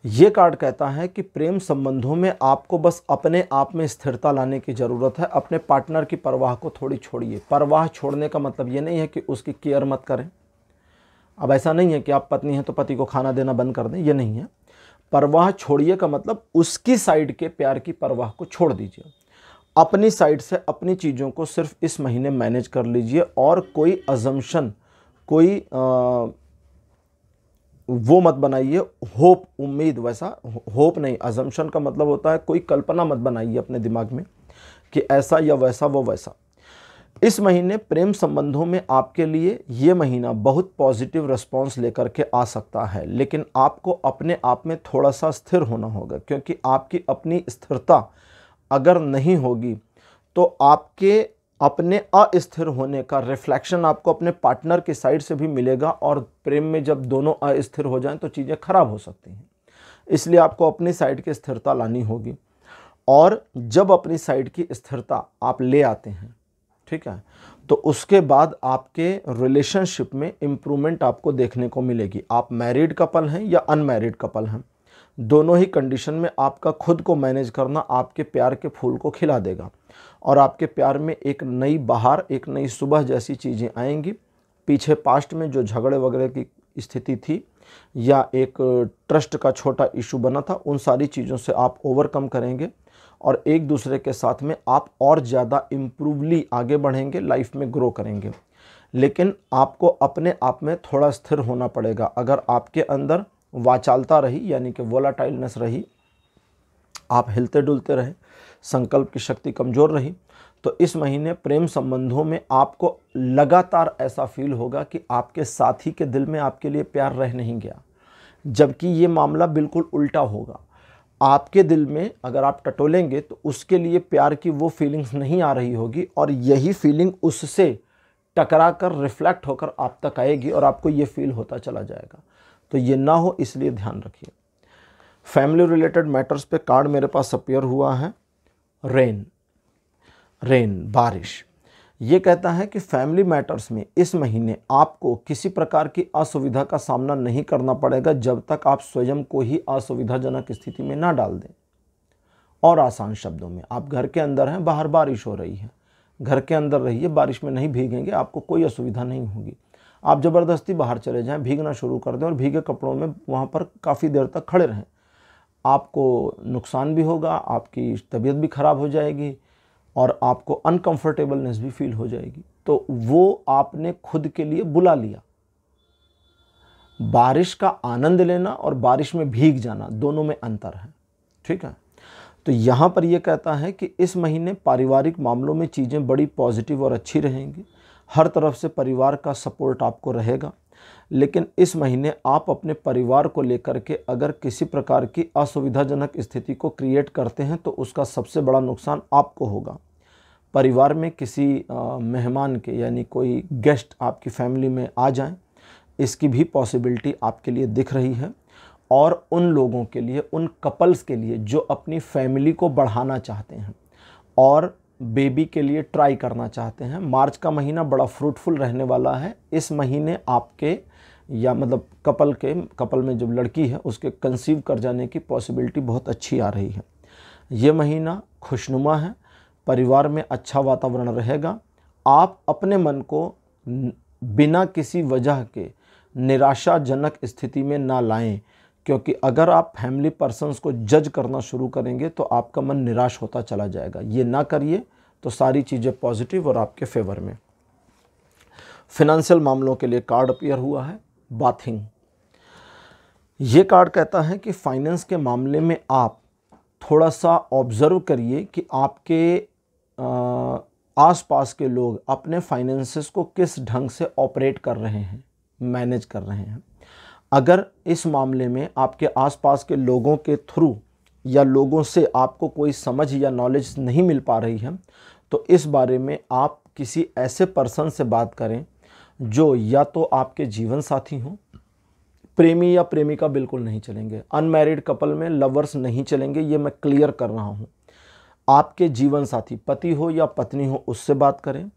ये कार्ड कहता है कि प्रेम संबंधों में आपको बस अपने आप में स्थिरता लाने की ज़रूरत है। अपने पार्टनर की परवाह को थोड़ी छोड़िए। परवाह छोड़ने का मतलब ये नहीं है कि उसकी केयर मत करें। अब ऐसा नहीं है कि आप पत्नी हैं तो पति को खाना देना बंद कर दें, ये नहीं है। परवाह छोड़िए का मतलब उसकी साइड के प्यार की परवाह को छोड़ दीजिए। अपनी साइड से अपनी चीज़ों को सिर्फ इस महीने मैनेज कर लीजिए, और कोई अजम्पशन, कोई आ, वो मत बनाइए, होप, उम्मीद, वैसा होप नहीं। अजम्पशन का मतलब होता है कोई कल्पना मत बनाइए अपने दिमाग में कि ऐसा या वैसा वो वैसा। इस महीने प्रेम संबंधों में आपके लिए ये महीना बहुत पॉजिटिव रिस्पांस लेकर के आ सकता है, लेकिन आपको अपने आप में थोड़ा सा स्थिर होना होगा, क्योंकि आपकी अपनी स्थिरता अगर नहीं होगी तो आपके अपने अस्थिर होने का रिफ्लेक्शन आपको अपने पार्टनर की साइड से भी मिलेगा, और प्रेम में जब दोनों अस्थिर हो जाएं तो चीज़ें खराब हो सकती हैं। इसलिए आपको अपनी साइड की स्थिरता लानी होगी, और जब अपनी साइड की स्थिरता आप ले आते हैं, ठीक है, तो उसके बाद आपके रिलेशनशिप में इम्प्रूवमेंट आपको देखने को मिलेगी। आप मैरिड कपल हैं या अनमैरिड कपल हैं, दोनों ही कंडीशन में आपका खुद को मैनेज करना आपके प्यार के फूल को खिला देगा, और आपके प्यार में एक नई बहार, एक नई सुबह जैसी चीज़ें आएंगी। पीछे पास्ट में जो झगड़े वगैरह की स्थिति थी या एक ट्रस्ट का छोटा इशू बना था, उन सारी चीज़ों से आप ओवरकम करेंगे और एक दूसरे के साथ में आप और ज़्यादा इम्प्रूवली आगे बढ़ेंगे, लाइफ में ग्रो करेंगे। लेकिन आपको अपने आप में थोड़ा स्थिर होना पड़ेगा। अगर आपके अंदर वाचालता रही, यानी कि वोलाटाइलनेस रही, आप हिलते डुलते रहे, संकल्प की शक्ति कमज़ोर रही, तो इस महीने प्रेम संबंधों में आपको लगातार ऐसा फील होगा कि आपके साथी के दिल में आपके लिए प्यार रह नहीं गया, जबकि ये मामला बिल्कुल उल्टा होगा। आपके दिल में अगर आप टटोलेंगे तो उसके लिए प्यार की वो फीलिंग्स नहीं आ रही होगी और यही फीलिंग उससे टकरा कर रिफ्लेक्ट होकर आप तक आएगी और आपको ये फील होता चला जाएगा, तो ये ना हो इसलिए ध्यान रखिए। फैमिली रिलेटेड मैटर्स पे कार्ड मेरे पास अपीयर हुआ है रेन, रेन बारिश। ये कहता है कि फैमिली मैटर्स में इस महीने आपको किसी प्रकार की असुविधा का सामना नहीं करना पड़ेगा जब तक आप स्वयं को ही असुविधाजनक स्थिति में ना डाल दें। और आसान शब्दों में, आप घर के अंदर हैं, बाहर बारिश हो रही है, घर के अंदर रहिए, बारिश में नहीं भीगेंगे, आपको कोई असुविधा नहीं होगी। आप ज़बरदस्ती बाहर चले जाएं, भीगना शुरू कर दें और भीगे कपड़ों में वहाँ पर काफ़ी देर तक खड़े रहें, आपको नुकसान भी होगा, आपकी तबीयत भी ख़राब हो जाएगी और आपको अनकंफर्टेबलनेस भी फील हो जाएगी। तो वो आपने खुद के लिए बुला लिया। बारिश का आनंद लेना और बारिश में भीग जाना, दोनों में अंतर है, ठीक है। तो यहाँ पर ये कहता है कि इस महीने पारिवारिक मामलों में चीज़ें बड़ी पॉजिटिव और अच्छी रहेंगी, हर तरफ से परिवार का सपोर्ट आपको रहेगा, लेकिन इस महीने आप अपने परिवार को लेकर के अगर किसी प्रकार की असुविधाजनक स्थिति को क्रिएट करते हैं तो उसका सबसे बड़ा नुकसान आपको होगा। परिवार में किसी मेहमान के, यानी कोई गेस्ट आपकी फैमिली में आ जाए, इसकी भी पॉसिबिलिटी आपके लिए दिख रही है। और उन लोगों के लिए, उन कपल्स के लिए जो अपनी फैमिली को बढ़ाना चाहते हैं और बेबी के लिए ट्राई करना चाहते हैं, मार्च का महीना बड़ा फ्रूटफुल रहने वाला है। इस महीने आपके, या मतलब कपल के, कपल में जब लड़की है उसके कंसीव कर जाने की पॉसिबिलिटी बहुत अच्छी आ रही है। ये महीना खुशनुमा है, परिवार में अच्छा वातावरण रहेगा। आप अपने मन को बिना किसी वजह के निराशाजनक स्थिति में ना लाएं, क्योंकि अगर आप फैमिली पर्सन्स को जज करना शुरू करेंगे तो आपका मन निराश होता चला जाएगा। ये ना करिए तो सारी चीज़ें पॉजिटिव और आपके फेवर में। फिनेंशियल मामलों के लिए कार्ड अपीयर हुआ है बाथिंग। ये कार्ड कहता है कि फाइनेंस के मामले में आप थोड़ा सा ऑब्जर्व करिए कि आपके आसपास के लोग अपने फाइनेंसेस को किस ढंग से ऑपरेट कर रहे हैं, मैनेज कर रहे हैं। अगर इस मामले में आपके आसपास के लोगों के थ्रू या लोगों से आपको कोई समझ या नॉलेज नहीं मिल पा रही है, तो इस बारे में आप किसी ऐसे पर्सन से बात करें जो या तो आपके जीवन साथी हों। प्रेमी या प्रेमिका बिल्कुल नहीं चलेंगे, अनमैरिड कपल में लवर्स नहीं चलेंगे, ये मैं क्लियर कर रहा हूँ। आपके जीवन साथी, पति हो या पत्नी हो, उससे बात करें,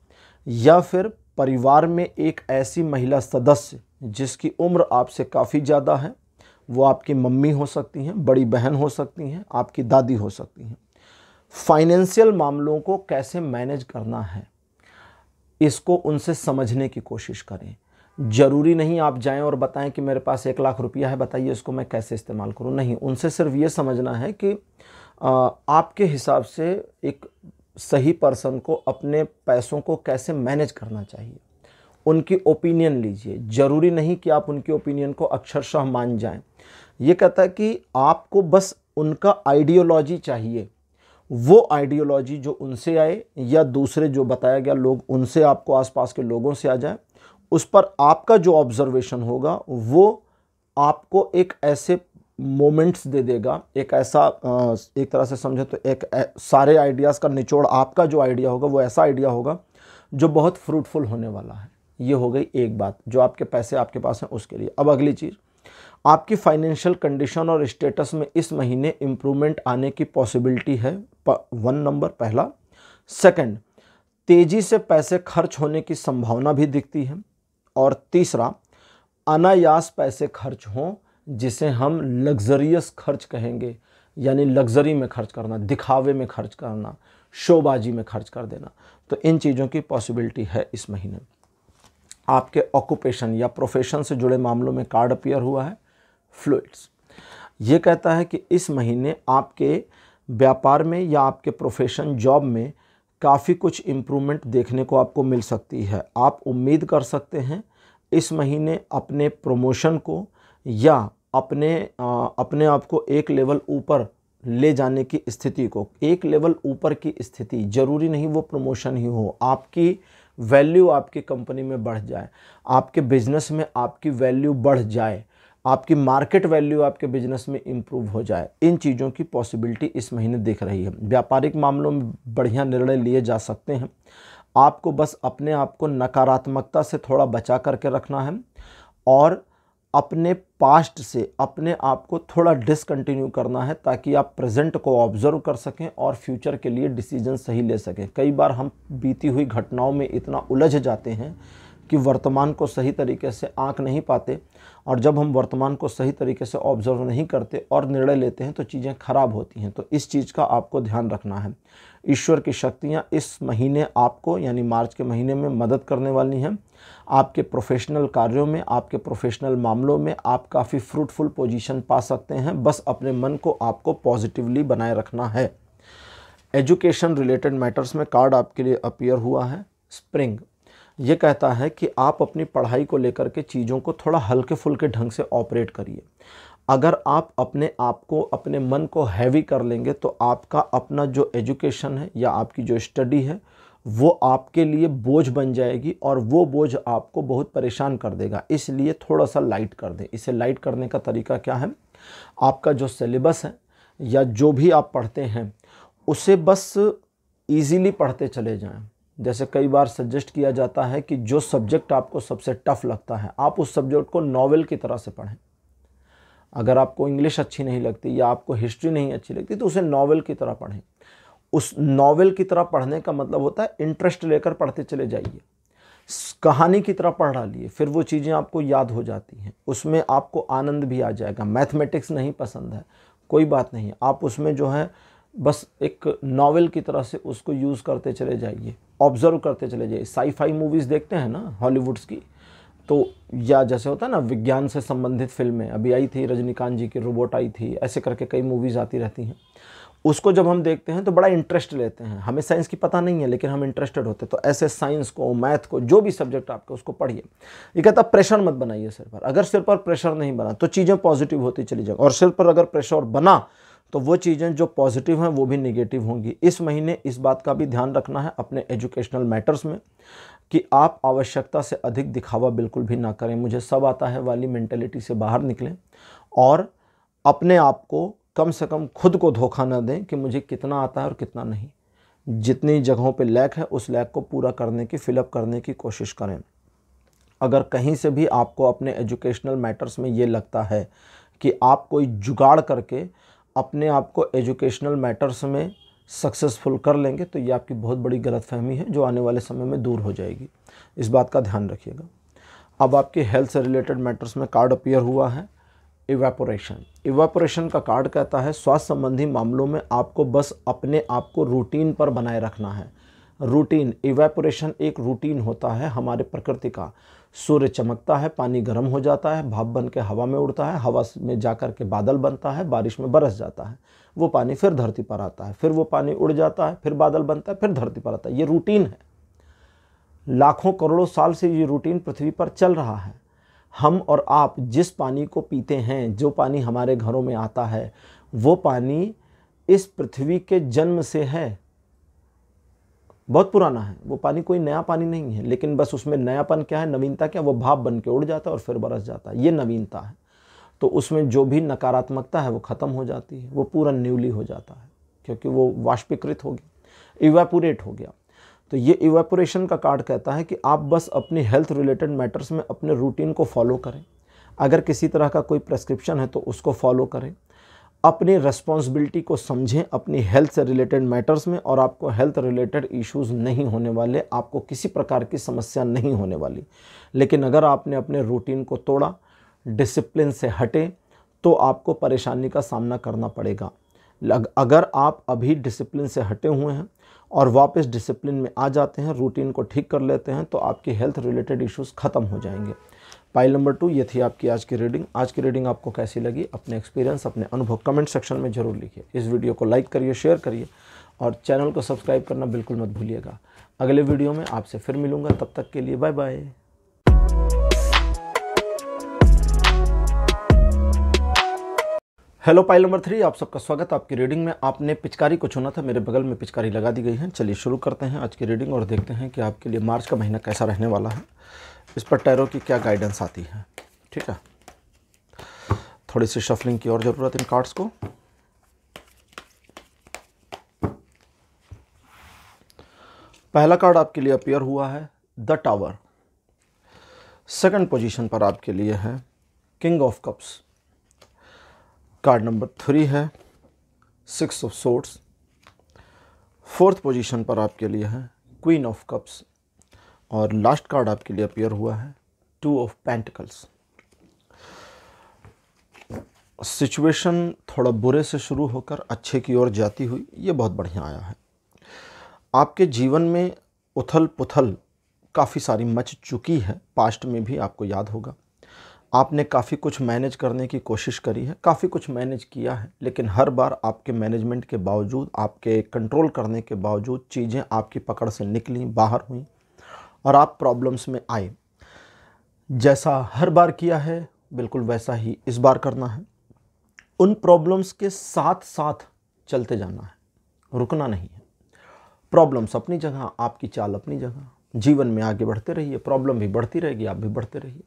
या फिर परिवार में एक ऐसी महिला सदस्य जिसकी उम्र आपसे काफ़ी ज़्यादा है, वो आपकी मम्मी हो सकती हैं, बड़ी बहन हो सकती हैं, आपकी दादी हो सकती हैं। फाइनेंशियल मामलों को कैसे मैनेज करना है, इसको उनसे समझने की कोशिश करें। ज़रूरी नहीं आप जाएं और बताएं कि मेरे पास एक लाख रुपया है, बताइए इसको मैं कैसे इस्तेमाल करूं। नहीं, उनसे सिर्फ ये समझना है कि आपके हिसाब से एक सही पर्सन को अपने पैसों को कैसे मैनेज करना चाहिए। उनकी ओपिनियन लीजिए, ज़रूरी नहीं कि आप उनकी ओपिनियन को अक्षरशः मान जाएं। ये कहता है कि आपको बस उनका आइडियोलॉजी चाहिए, वो आइडियोलॉजी जो उनसे आए या दूसरे जो बताया गया लोग उनसे, आपको आसपास के लोगों से आ जाए, उस पर आपका जो ऑब्जर्वेशन होगा वो आपको एक ऐसे मोमेंट्स दे देगा, एक ऐसा, एक तरह से समझे तो एक सारे आइडियाज़ का निचोड़, आपका जो आइडिया होगा वो ऐसा आइडिया होगा जो बहुत फ्रूटफुल होने वाला है। ये हो गई एक बात जो आपके पैसे आपके पास हैं उसके लिए। अब अगली चीज़, आपकी फाइनेंशियल कंडीशन और स्टेटस में इस महीने इम्प्रूवमेंट आने की पॉसिबिलिटी है। वन नंबर पहला। सेकंड, तेज़ी से पैसे खर्च होने की संभावना भी दिखती है। और तीसरा, अनायास पैसे खर्च हों, जिसे हम लग्जरियस खर्च कहेंगे, यानी लग्जरी में खर्च करना, दिखावे में खर्च करना, शोबाजी में खर्च कर देना, तो इन चीज़ों की पॉसिबिलिटी है इस महीने। आपके ऑक्यूपेशन या प्रोफेशन से जुड़े मामलों में कार्ड अपीयर हुआ है फ्लूइड्स। ये कहता है कि इस महीने आपके व्यापार में या आपके प्रोफेशन जॉब में काफ़ी कुछ इम्प्रूवमेंट देखने को आपको मिल सकती है। आप उम्मीद कर सकते हैं इस महीने अपने प्रमोशन को या अपने आ, अपने आप को एक लेवल ऊपर ले जाने की स्थिति को, एक लेवल ऊपर की स्थिति। जरूरी नहीं वो प्रमोशन ही हो, आपकी वैल्यू आपकी कंपनी में बढ़ जाए, आपके बिजनेस में आपकी वैल्यू बढ़ जाए, आपकी मार्केट वैल्यू आपके बिजनेस में इम्प्रूव हो जाए। इन चीज़ों की पॉसिबिलिटी इस महीने दिख रही है। व्यापारिक मामलों में बढ़िया निर्णय लिए जा सकते हैं। आपको बस अपने आप को नकारात्मकता से थोड़ा बचा करके रखना है और अपने पास्ट से अपने आप को थोड़ा डिसकंटिन्यू करना है ताकि आप प्रेजेंट को ऑब्जर्व कर सकें और फ्यूचर के लिए डिसीजन सही ले सकें। कई बार हम बीती हुई घटनाओं में इतना उलझ जाते हैं कि वर्तमान को सही तरीके से आंक नहीं पाते, और जब हम वर्तमान को सही तरीके से ऑब्जर्व नहीं करते और निर्णय लेते हैं तो चीज़ें खराब होती हैं। तो इस चीज़ का आपको ध्यान रखना है। ईश्वर की शक्तियां इस महीने आपको यानी मार्च के महीने में मदद करने वाली हैं। आपके प्रोफेशनल कार्यों में, आपके प्रोफेशनल मामलों में आप काफ़ी फ्रूटफुल पोजीशन पा सकते हैं। बस अपने मन को आपको पॉजिटिवली बनाए रखना है। एजुकेशन रिलेटेड मैटर्स में कार्ड आपके लिए अपीयर हुआ है स्प्रिंग। ये कहता है कि आप अपनी पढ़ाई को लेकर के चीज़ों को थोड़ा हल्के फुल्के ढंग से ऑपरेट करिए। अगर आप अपने आप को, अपने मन को हैवी कर लेंगे तो आपका अपना जो एजुकेशन है या आपकी जो स्टडी है वो आपके लिए बोझ बन जाएगी और वो बोझ आपको बहुत परेशान कर देगा। इसलिए थोड़ा सा लाइट कर दें। इसे लाइट करने का तरीका क्या है? आपका जो सिलेबस है या जो भी आप पढ़ते हैं उसे बस ईजीली पढ़ते चले जाएं। जैसे कई बार सजेस्ट किया जाता है कि जो सब्जेक्ट आपको सबसे टफ लगता है आप उस सब्जेक्ट को नॉवेल की तरह से पढ़ें। अगर आपको इंग्लिश अच्छी नहीं लगती या आपको हिस्ट्री नहीं अच्छी लगती तो उसे नॉवेल की तरह पढ़ें। उस नॉवेल की तरह पढ़ने का मतलब होता है इंटरेस्ट लेकर पढ़ते चले जाइए, कहानी की तरह पढ़ डालिए, फिर वो चीज़ें आपको याद हो जाती हैं, उसमें आपको आनंद भी आ जाएगा। मैथमेटिक्स नहीं पसंद है, कोई बात नहीं, आप उसमें जो है बस एक नॉवेल की तरह से उसको यूज़ करते चले जाइए, ऑब्जर्व करते चले जाइए। साईफाई मूवीज़ देखते हैं ना हॉलीवुड्स की, तो या जैसे होता है ना विज्ञान से संबंधित फिल्में, अभी आई थी रजनीकांत जी की रोबोट आई थी, ऐसे करके कई मूवीज़ आती रहती हैं। उसको जब हम देखते हैं तो बड़ा इंटरेस्ट लेते हैं, हमें साइंस की पता नहीं है लेकिन हम इंटरेस्टेड होते हैं। तो ऐसे साइंस को, मैथ को, जो भी सब्जेक्ट आपके उसको पढ़िए। ये कहता प्रेशर मत बनाइए सिर पर। अगर सिर पर प्रेशर नहीं बना तो चीज़ें पॉजिटिव होती चली जाएगी, और सिर पर अगर प्रेशर बना तो वो चीज़ें जो पॉजिटिव हैं वो भी नेगेटिव होंगी। इस महीने इस बात का भी ध्यान रखना है अपने एजुकेशनल मैटर्स में कि आप आवश्यकता से अधिक दिखावा बिल्कुल भी ना करें। मुझे सब आता है वाली मेंटेलिटी से बाहर निकलें और अपने आप को कम से कम खुद को धोखा ना दें कि मुझे कितना आता है और कितना नहीं। जितनी जगहों पे लैक है उस लैक को पूरा करने की, फिलअप करने की कोशिश करें। अगर कहीं से भी आपको अपने एजुकेशनल मैटर्स में ये लगता है कि आप कोई जुगाड़ करके अपने आप को एजुकेशनल मैटर्स में सक्सेसफुल कर लेंगे तो ये आपकी बहुत बड़ी गलतफहमी है जो आने वाले समय में दूर हो जाएगी। इस बात का ध्यान रखिएगा। अब आपके हेल्थ से रिलेटेड मैटर्स में कार्ड अपीयर हुआ है इवेपोरेशन। इवेपोरेशन का कार्ड कहता है स्वास्थ्य संबंधी मामलों में आपको बस अपने आप को रूटीन पर बनाए रखना है। रूटीन, इवेपोरेशन एक रूटीन होता है हमारे प्रकृति का। सूर्य चमकता है, पानी गर्म हो जाता है, भाप बन के हवा में उड़ता है, हवा में जा कर के बादल बनता है, बारिश में बरस जाता है, वो पानी फिर धरती पर आता है, फिर वो पानी उड़ जाता है, फिर बादल बनता है, फिर धरती पर आता है। ये रूटीन है। लाखों करोड़ों साल से ये रूटीन पृथ्वी पर चल रहा है। हम और आप जिस पानी को पीते हैं, जो पानी हमारे घरों में आता है, वो पानी इस पृथ्वी के जन्म से है, बहुत पुराना है। वो पानी कोई नया पानी नहीं है, लेकिन बस उसमें नयापन क्या है, नवीनता क्या है, वो भाप बन के उड़ जाता है और फिर बरस जाता है, ये नवीनता है। तो उसमें जो भी नकारात्मकता है वो ख़त्म हो जाती है, वो पूरा न्यूली हो जाता है क्योंकि वो वाष्पीकृत हो गया, इवेपोरेट हो गया। तो ये इवेपोरेशन का कार्ड कहता है कि आप बस अपनी हेल्थ रिलेटेड मैटर्स में अपने रूटीन को फॉलो करें। अगर किसी तरह का कोई प्रेस्क्रिप्शन है तो उसको फॉलो करें। अपनी रिस्पॉन्सिबिलिटी को समझें अपनी हेल्थ से रिलेटेड मैटर्स में, और आपको हेल्थ रिलेटेड इश्यूज नहीं होने वाले, आपको किसी प्रकार की समस्या नहीं होने वाली। लेकिन अगर आपने अपने रूटीन को तोड़ा, डिसिप्लिन से हटे, तो आपको परेशानी का सामना करना पड़ेगा। अगर आप अभी डिसिप्लिन से हटे हुए हैं और वापस डिसिप्लिन में आ जाते हैं, रूटीन को ठीक कर लेते हैं, तो आपकी हेल्थ रिलेटेड इश्यूज ख़त्म हो जाएंगे। पाइल नंबर टू ये थी आपकी आज की रीडिंग। आज की रीडिंग आपको कैसी लगी? अपने एक्सपीरियंस, अपने अनुभव कमेंट सेक्शन में जरूर लिखिए। इस वीडियो को लाइक करिए, शेयर करिए और चैनल को सब्सक्राइब करना बिल्कुल मत भूलिएगा। अगले वीडियो में आपसे फिर मिलूंगा, तब तक के लिए bye bye. Hello pile number three, आप सबका स्वागत है आपकी रीडिंग में। आपने पिचकारी को चुना था, मेरे बगल में पिचकारी लगा दी गई है। चलिए शुरू करते हैं आज की रीडिंग और देखते हैं कि आपके लिए मार्च का महीना कैसा रहने वाला है, इस पर टैरो की क्या गाइडेंस आती है। ठीक है, थोड़ी सी शफलिंग की और ज़रूरत इन कार्ड्स को। पहला कार्ड आपके लिए अपीयर हुआ है द टावर। सेकेंड पोजिशन पर आपके लिए है king of cups. Card number three है six of swords. Fourth position पर आपके लिए है क्वीन ऑफ कप्स और लास्ट कार्ड आपके लिए अपीयर हुआ है टू ऑफ पेंटिकल्स। सिचुएशन थोड़ा बुरे से शुरू होकर अच्छे की ओर जाती हुई, ये बहुत बढ़िया आया है। आपके जीवन में उथल पुथल काफ़ी सारी मच चुकी है, पास्ट में भी आपको याद होगा। आपने काफ़ी कुछ मैनेज करने की कोशिश करी है, काफ़ी कुछ मैनेज किया है, लेकिन हर बार आपके मैनेजमेंट के बावजूद, आपके कंट्रोल करने के बावजूद चीज़ें आपकी पकड़ से निकली, बाहर हुई और आप प्रॉब्लम्स में आए। जैसा हर बार किया है बिल्कुल वैसा ही इस बार करना है। उन प्रॉब्लम्स के साथ साथ चलते जाना है, रुकना नहीं है। प्रॉब्लम्स अपनी जगह, आपकी चाल अपनी जगह। जीवन में आगे बढ़ते रहिए, प्रॉब्लम भी बढ़ती रहेगी, आप भी बढ़ते रहिए।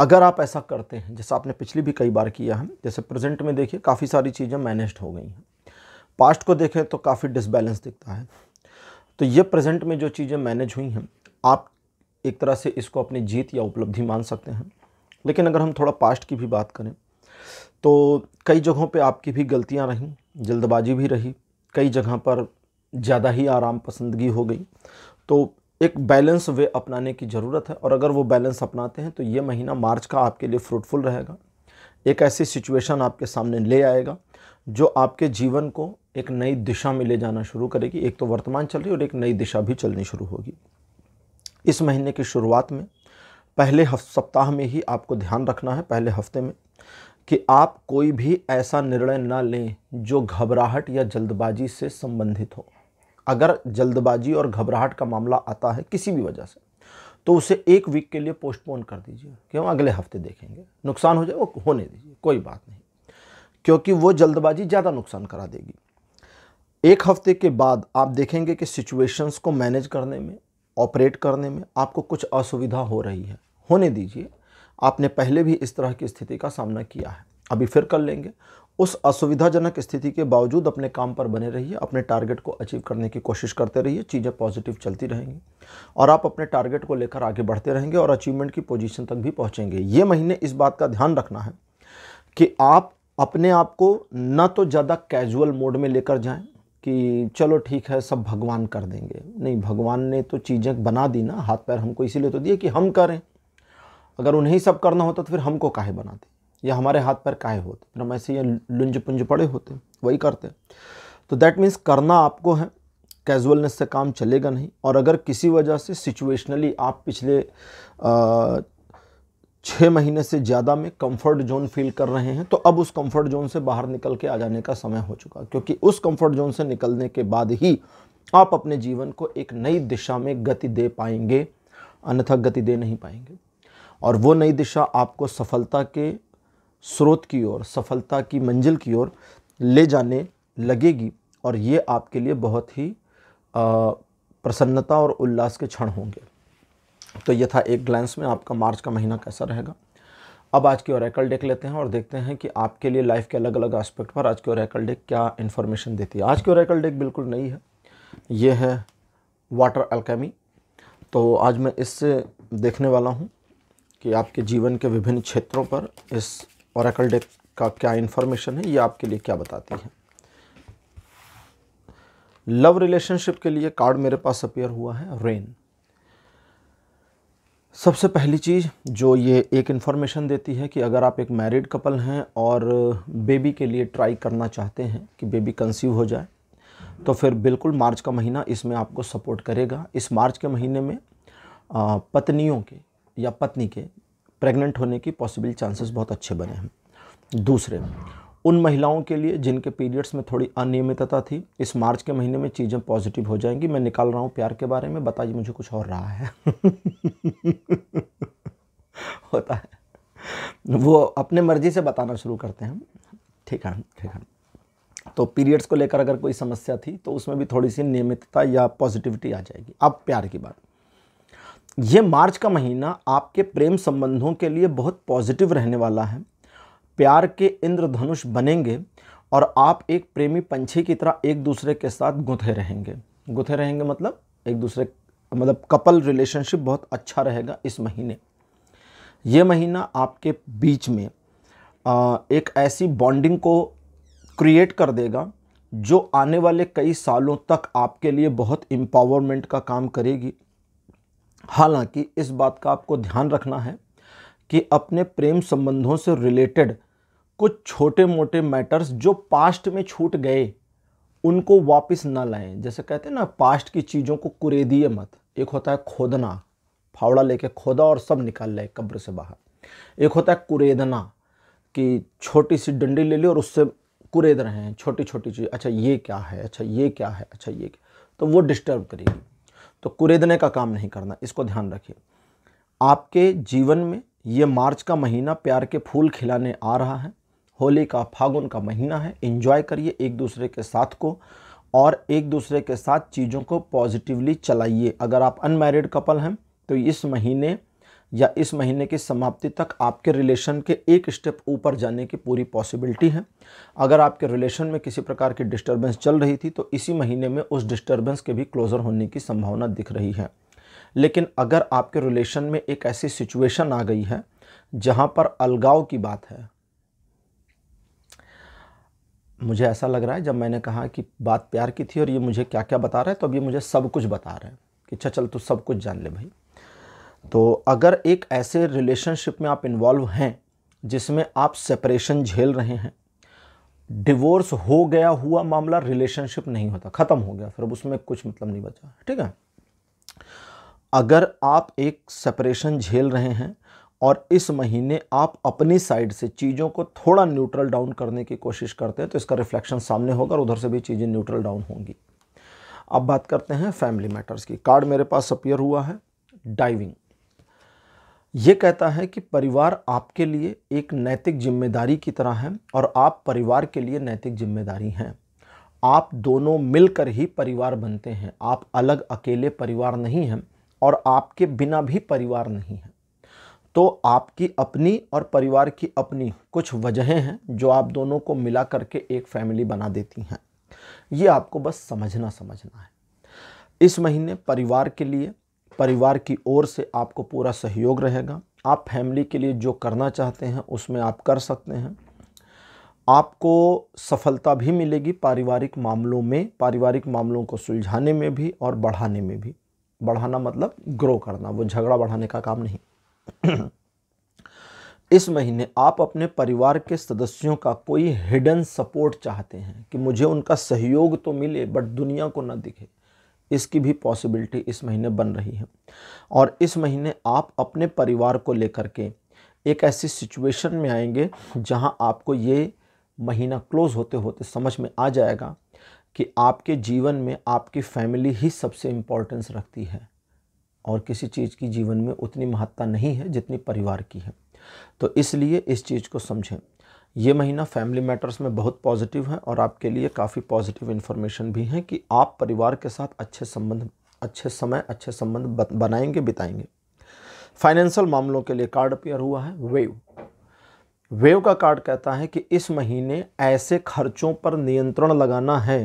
अगर आप ऐसा करते हैं जैसा आपने पिछली भी कई बार किया है, जैसे प्रेजेंट में देखिए काफ़ी सारी चीज़ें मैनेज्ड हो गई हैं, पास्ट को देखें तो काफ़ी डिसबैलेंस दिखता है। तो ये प्रेजेंट में जो चीज़ें मैनेज हुई हैं, आप एक तरह से इसको अपनी जीत या उपलब्धि मान सकते हैं। लेकिन अगर हम थोड़ा पास्ट की भी बात करें तो कई जगहों पर आपकी भी गलतियाँ रहीं, जल्दबाजी भी रही, कई जगह पर ज़्यादा ही आराम पसंदगी हो गई। तो एक बैलेंस वे अपनाने की ज़रूरत है और अगर वो बैलेंस अपनाते हैं तो ये महीना मार्च का आपके लिए फ्रूटफुल रहेगा। एक ऐसी सिचुएशन आपके सामने ले आएगा जो आपके जीवन को एक नई दिशा में ले जाना शुरू करेगी। एक तो वर्तमान चल रही है और एक नई दिशा भी चलनी शुरू होगी। इस महीने की शुरुआत में पहले सप्ताह में ही आपको ध्यान रखना है, पहले हफ्ते में, कि आप कोई भी ऐसा निर्णय ना लें जो घबराहट या जल्दबाजी से संबंधित हो। अगर जल्दबाजी और घबराहट का मामला आता है किसी भी वजह से, तो उसे एक वीक के लिए पोस्टपोन कर दीजिए। क्यों? अगले हफ्ते देखेंगे, नुकसान हो जाए वो होने दीजिए, कोई बात नहीं, क्योंकि वो जल्दबाजी ज़्यादा नुकसान करा देगी। एक हफ्ते के बाद आप देखेंगे कि सिचुएशंस को मैनेज करने में, ऑपरेट करने में आपको कुछ असुविधा हो रही है, होने दीजिए। आपने पहले भी इस तरह की स्थिति का सामना किया है, अभी फिर कर लेंगे। उस असुविधाजनक स्थिति के बावजूद अपने काम पर बने रहिए, अपने टारगेट को अचीव करने की कोशिश करते रहिए। चीज़ें पॉजिटिव चलती रहेंगी और आप अपने टारगेट को लेकर आगे बढ़ते रहेंगे और अचीवमेंट की पोजीशन तक भी पहुंचेंगे। ये महीने इस बात का ध्यान रखना है कि आप अपने आप को ना तो ज़्यादा कैजुअल मोड में लेकर जाएँ कि चलो ठीक है सब भगवान कर देंगे। नहीं, भगवान ने तो चीज़ें बना दी ना, हाथ पैर हमको इसीलिए तो दिए कि हम करें। अगर उन्हें सब करना होता तो फिर हमको काहे बनाते या हमारे हाथ पर काहे होते, फिर हम ऐसे ही लुंज पुंज पड़े होते, वही करते। तो दैट मीन्स करना आपको है, कैजुअलनेस से काम चलेगा नहीं। और अगर किसी वजह से सिचुएशनली आप पिछले छः महीने से ज़्यादा में कंफर्ट जोन फील कर रहे हैं, तो अब उस कंफर्ट जोन से बाहर निकल के आ जाने का समय हो चुका, क्योंकि उस कंफर्ट जोन से निकलने के बाद ही आप अपने जीवन को एक नई दिशा में गति दे पाएंगे, अन्यथा गति दे नहीं पाएंगे। और वो नई दिशा आपको सफलता के स्रोत की ओर, सफलता की मंजिल की ओर ले जाने लगेगी और ये आपके लिए बहुत ही प्रसन्नता और उल्लास के क्षण होंगे। तो ये था एक ग्लांस में आपका मार्च का महीना कैसा रहेगा। अब आज की ओरेकल डेक लेते हैं और देखते हैं कि आपके लिए लाइफ के अलग अलग एस्पेक्ट पर आज की ओरेकल डेक क्या इन्फॉर्मेशन देती है। आज की ओरेकल डेक बिल्कुल नई है, ये है वाटर अल्केमी। तो आज मैं इससे देखने वाला हूँ कि आपके जीवन के विभिन्न क्षेत्रों पर इस ओरेकल डेक का क्या इन्फॉर्मेशन है, ये आपके लिए क्या बताती है। लव रिलेशनशिप के लिए कार्ड मेरे पास अपीयर हुआ है रेन। सबसे पहली चीज़ जो ये एक इन्फॉर्मेशन देती है कि अगर आप एक मैरिड कपल हैं और बेबी के लिए ट्राई करना चाहते हैं कि बेबी कंसीव हो जाए, तो फिर बिल्कुल मार्च का महीना इसमें आपको सपोर्ट करेगा। इस मार्च के महीने में पत्नियों के या पत्नी के प्रेग्नेंट होने की पॉसिबल चांसेस बहुत अच्छे बने हैं। दूसरे, उन महिलाओं के लिए जिनके पीरियड्स में थोड़ी अनियमितता थी, इस मार्च के महीने में चीज़ें पॉजिटिव हो जाएंगी। मैं निकाल रहा हूँ प्यार के बारे में, बताइए मुझे कुछ और रहा है होता है, वो अपने मर्जी से बताना शुरू करते हैं। ठीक है ठीक है। तो पीरियड्स को लेकर अगर कोई समस्या थी तो उसमें भी थोड़ी सी नियमितता या पॉजिटिविटी आ जाएगी। अब प्यार की बात, ये मार्च का महीना आपके प्रेम संबंधों के लिए बहुत पॉजिटिव रहने वाला है। प्यार के इंद्रधनुष बनेंगे और आप एक प्रेमी पंछी की तरह एक दूसरे के साथ गुथे रहेंगे। गुथे रहेंगे मतलब एक दूसरे मतलब कपल रिलेशनशिप बहुत अच्छा रहेगा इस महीने। ये महीना आपके बीच में आ, एक ऐसी बॉन्डिंग को क्रिएट कर देगा जो आने वाले कई सालों तक आपके लिए बहुत एम्पावरमेंट का काम करेगी। हालांकि इस बात का आपको ध्यान रखना है कि अपने प्रेम संबंधों से रिलेटेड कुछ छोटे मोटे मैटर्स जो पास्ट में छूट गए उनको वापस ना लाएं। जैसे कहते हैं ना, पास्ट की चीज़ों को कुरेदिए मत। एक होता है खोदना, फावड़ा लेके खोदा और सब निकाल लाए कब्र से बाहर। एक होता है कुरेदना, कि छोटी सी डंडी ले ली और उससे कुरेद रहे हैं छोटी छोटी चीज़। अच्छा ये क्या है, अच्छा ये क्या है, अच्छा ये क्या, तो वो डिस्टर्ब करेगी। तो कुरेदने का काम नहीं करना, इसको ध्यान रखिए। आपके जीवन में ये मार्च का महीना प्यार के फूल खिलाने आ रहा है। होली का फागुन का महीना है, एंजॉय करिए एक दूसरे के साथ को और एक दूसरे के साथ चीज़ों को पॉजिटिवली चलाइए। अगर आप अनमैरिड कपल हैं तो इस महीने या इस महीने की समाप्ति तक आपके रिलेशन के एक स्टेप ऊपर जाने की पूरी पॉसिबिलिटी है। अगर आपके रिलेशन में किसी प्रकार की डिस्टर्बेंस चल रही थी तो इसी महीने में उस डिस्टर्बेंस के भी क्लोजर होने की संभावना दिख रही है। लेकिन अगर आपके रिलेशन में एक ऐसी सिचुएशन आ गई है जहाँ पर अलगाव की बात है, मुझे ऐसा लग रहा है जब मैंने कहा कि बात प्यार की थी और ये मुझे क्या क्या बता रहा है, तो अब ये मुझे सब कुछ बता रहा है कि अच्छा चल तू सब कुछ जान ले भाई। तो अगर एक ऐसे रिलेशनशिप में आप इन्वॉल्व हैं जिसमें आप सेपरेशन झेल रहे हैं, डिवोर्स हो गया हुआ मामला रिलेशनशिप नहीं होता, ख़त्म हो गया, फिर उसमें कुछ मतलब नहीं बचा, ठीक है। अगर आप एक सेपरेशन झेल रहे हैं और इस महीने आप अपनी साइड से चीज़ों को थोड़ा न्यूट्रल डाउन करने की कोशिश करते हैं तो इसका रिफ्लेक्शन सामने होगा और उधर से भी चीज़ें न्यूट्रल डाउन होंगी। अब बात करते हैं फैमिली मैटर्स की। कार्ड मेरे पास अपीयर हुआ है डाइविंग। ये कहता है कि परिवार आपके लिए एक नैतिक जिम्मेदारी की तरह है और आप परिवार के लिए नैतिक जिम्मेदारी हैं। आप दोनों मिलकर ही परिवार बनते हैं, आप अलग अकेले परिवार नहीं हैं और आपके बिना भी परिवार नहीं है। तो आपकी अपनी और परिवार की अपनी कुछ वजहें हैं जो आप दोनों को मिला करके एक फैमिली बना देती हैं। ये आपको बस समझना समझना है। इस महीने परिवार के लिए, परिवार की ओर से आपको पूरा सहयोग रहेगा। आप फैमिली के लिए जो करना चाहते हैं उसमें आप कर सकते हैं। आपको सफलता भी मिलेगी पारिवारिक मामलों में, पारिवारिक मामलों को सुलझाने में भी और बढ़ाने में भी। बढ़ाना मतलब ग्रो करना, वो झगड़ा बढ़ाने का काम नहीं। इस महीने आप अपने परिवार के सदस्यों का कोई हिडन सपोर्ट चाहते हैं कि मुझे उनका सहयोग तो मिले बट दुनिया को ना दिखे, इसकी भी पॉसिबिलिटी इस महीने बन रही है। और इस महीने आप अपने परिवार को लेकर के एक ऐसी सिचुएशन में आएंगे जहां आपको ये महीना क्लोज होते होते समझ में आ जाएगा कि आपके जीवन में आपकी फैमिली ही सबसे इम्पोर्टेंस रखती है और किसी चीज़ की जीवन में उतनी महत्ता नहीं है जितनी परिवार की है। तो इसलिए इस चीज़ को समझें। ये महीना फैमिली मैटर्स में बहुत पॉजिटिव है और आपके लिए काफ़ी पॉजिटिव इन्फॉर्मेशन भी है कि आप परिवार के साथ अच्छे संबंध, अच्छे समय, अच्छे संबंध बनाएंगे, बिताएंगे। फाइनेंशियल मामलों के लिए कार्ड अपियर हुआ है वेव। वेव का कार्ड कहता है कि इस महीने ऐसे खर्चों पर नियंत्रण लगाना है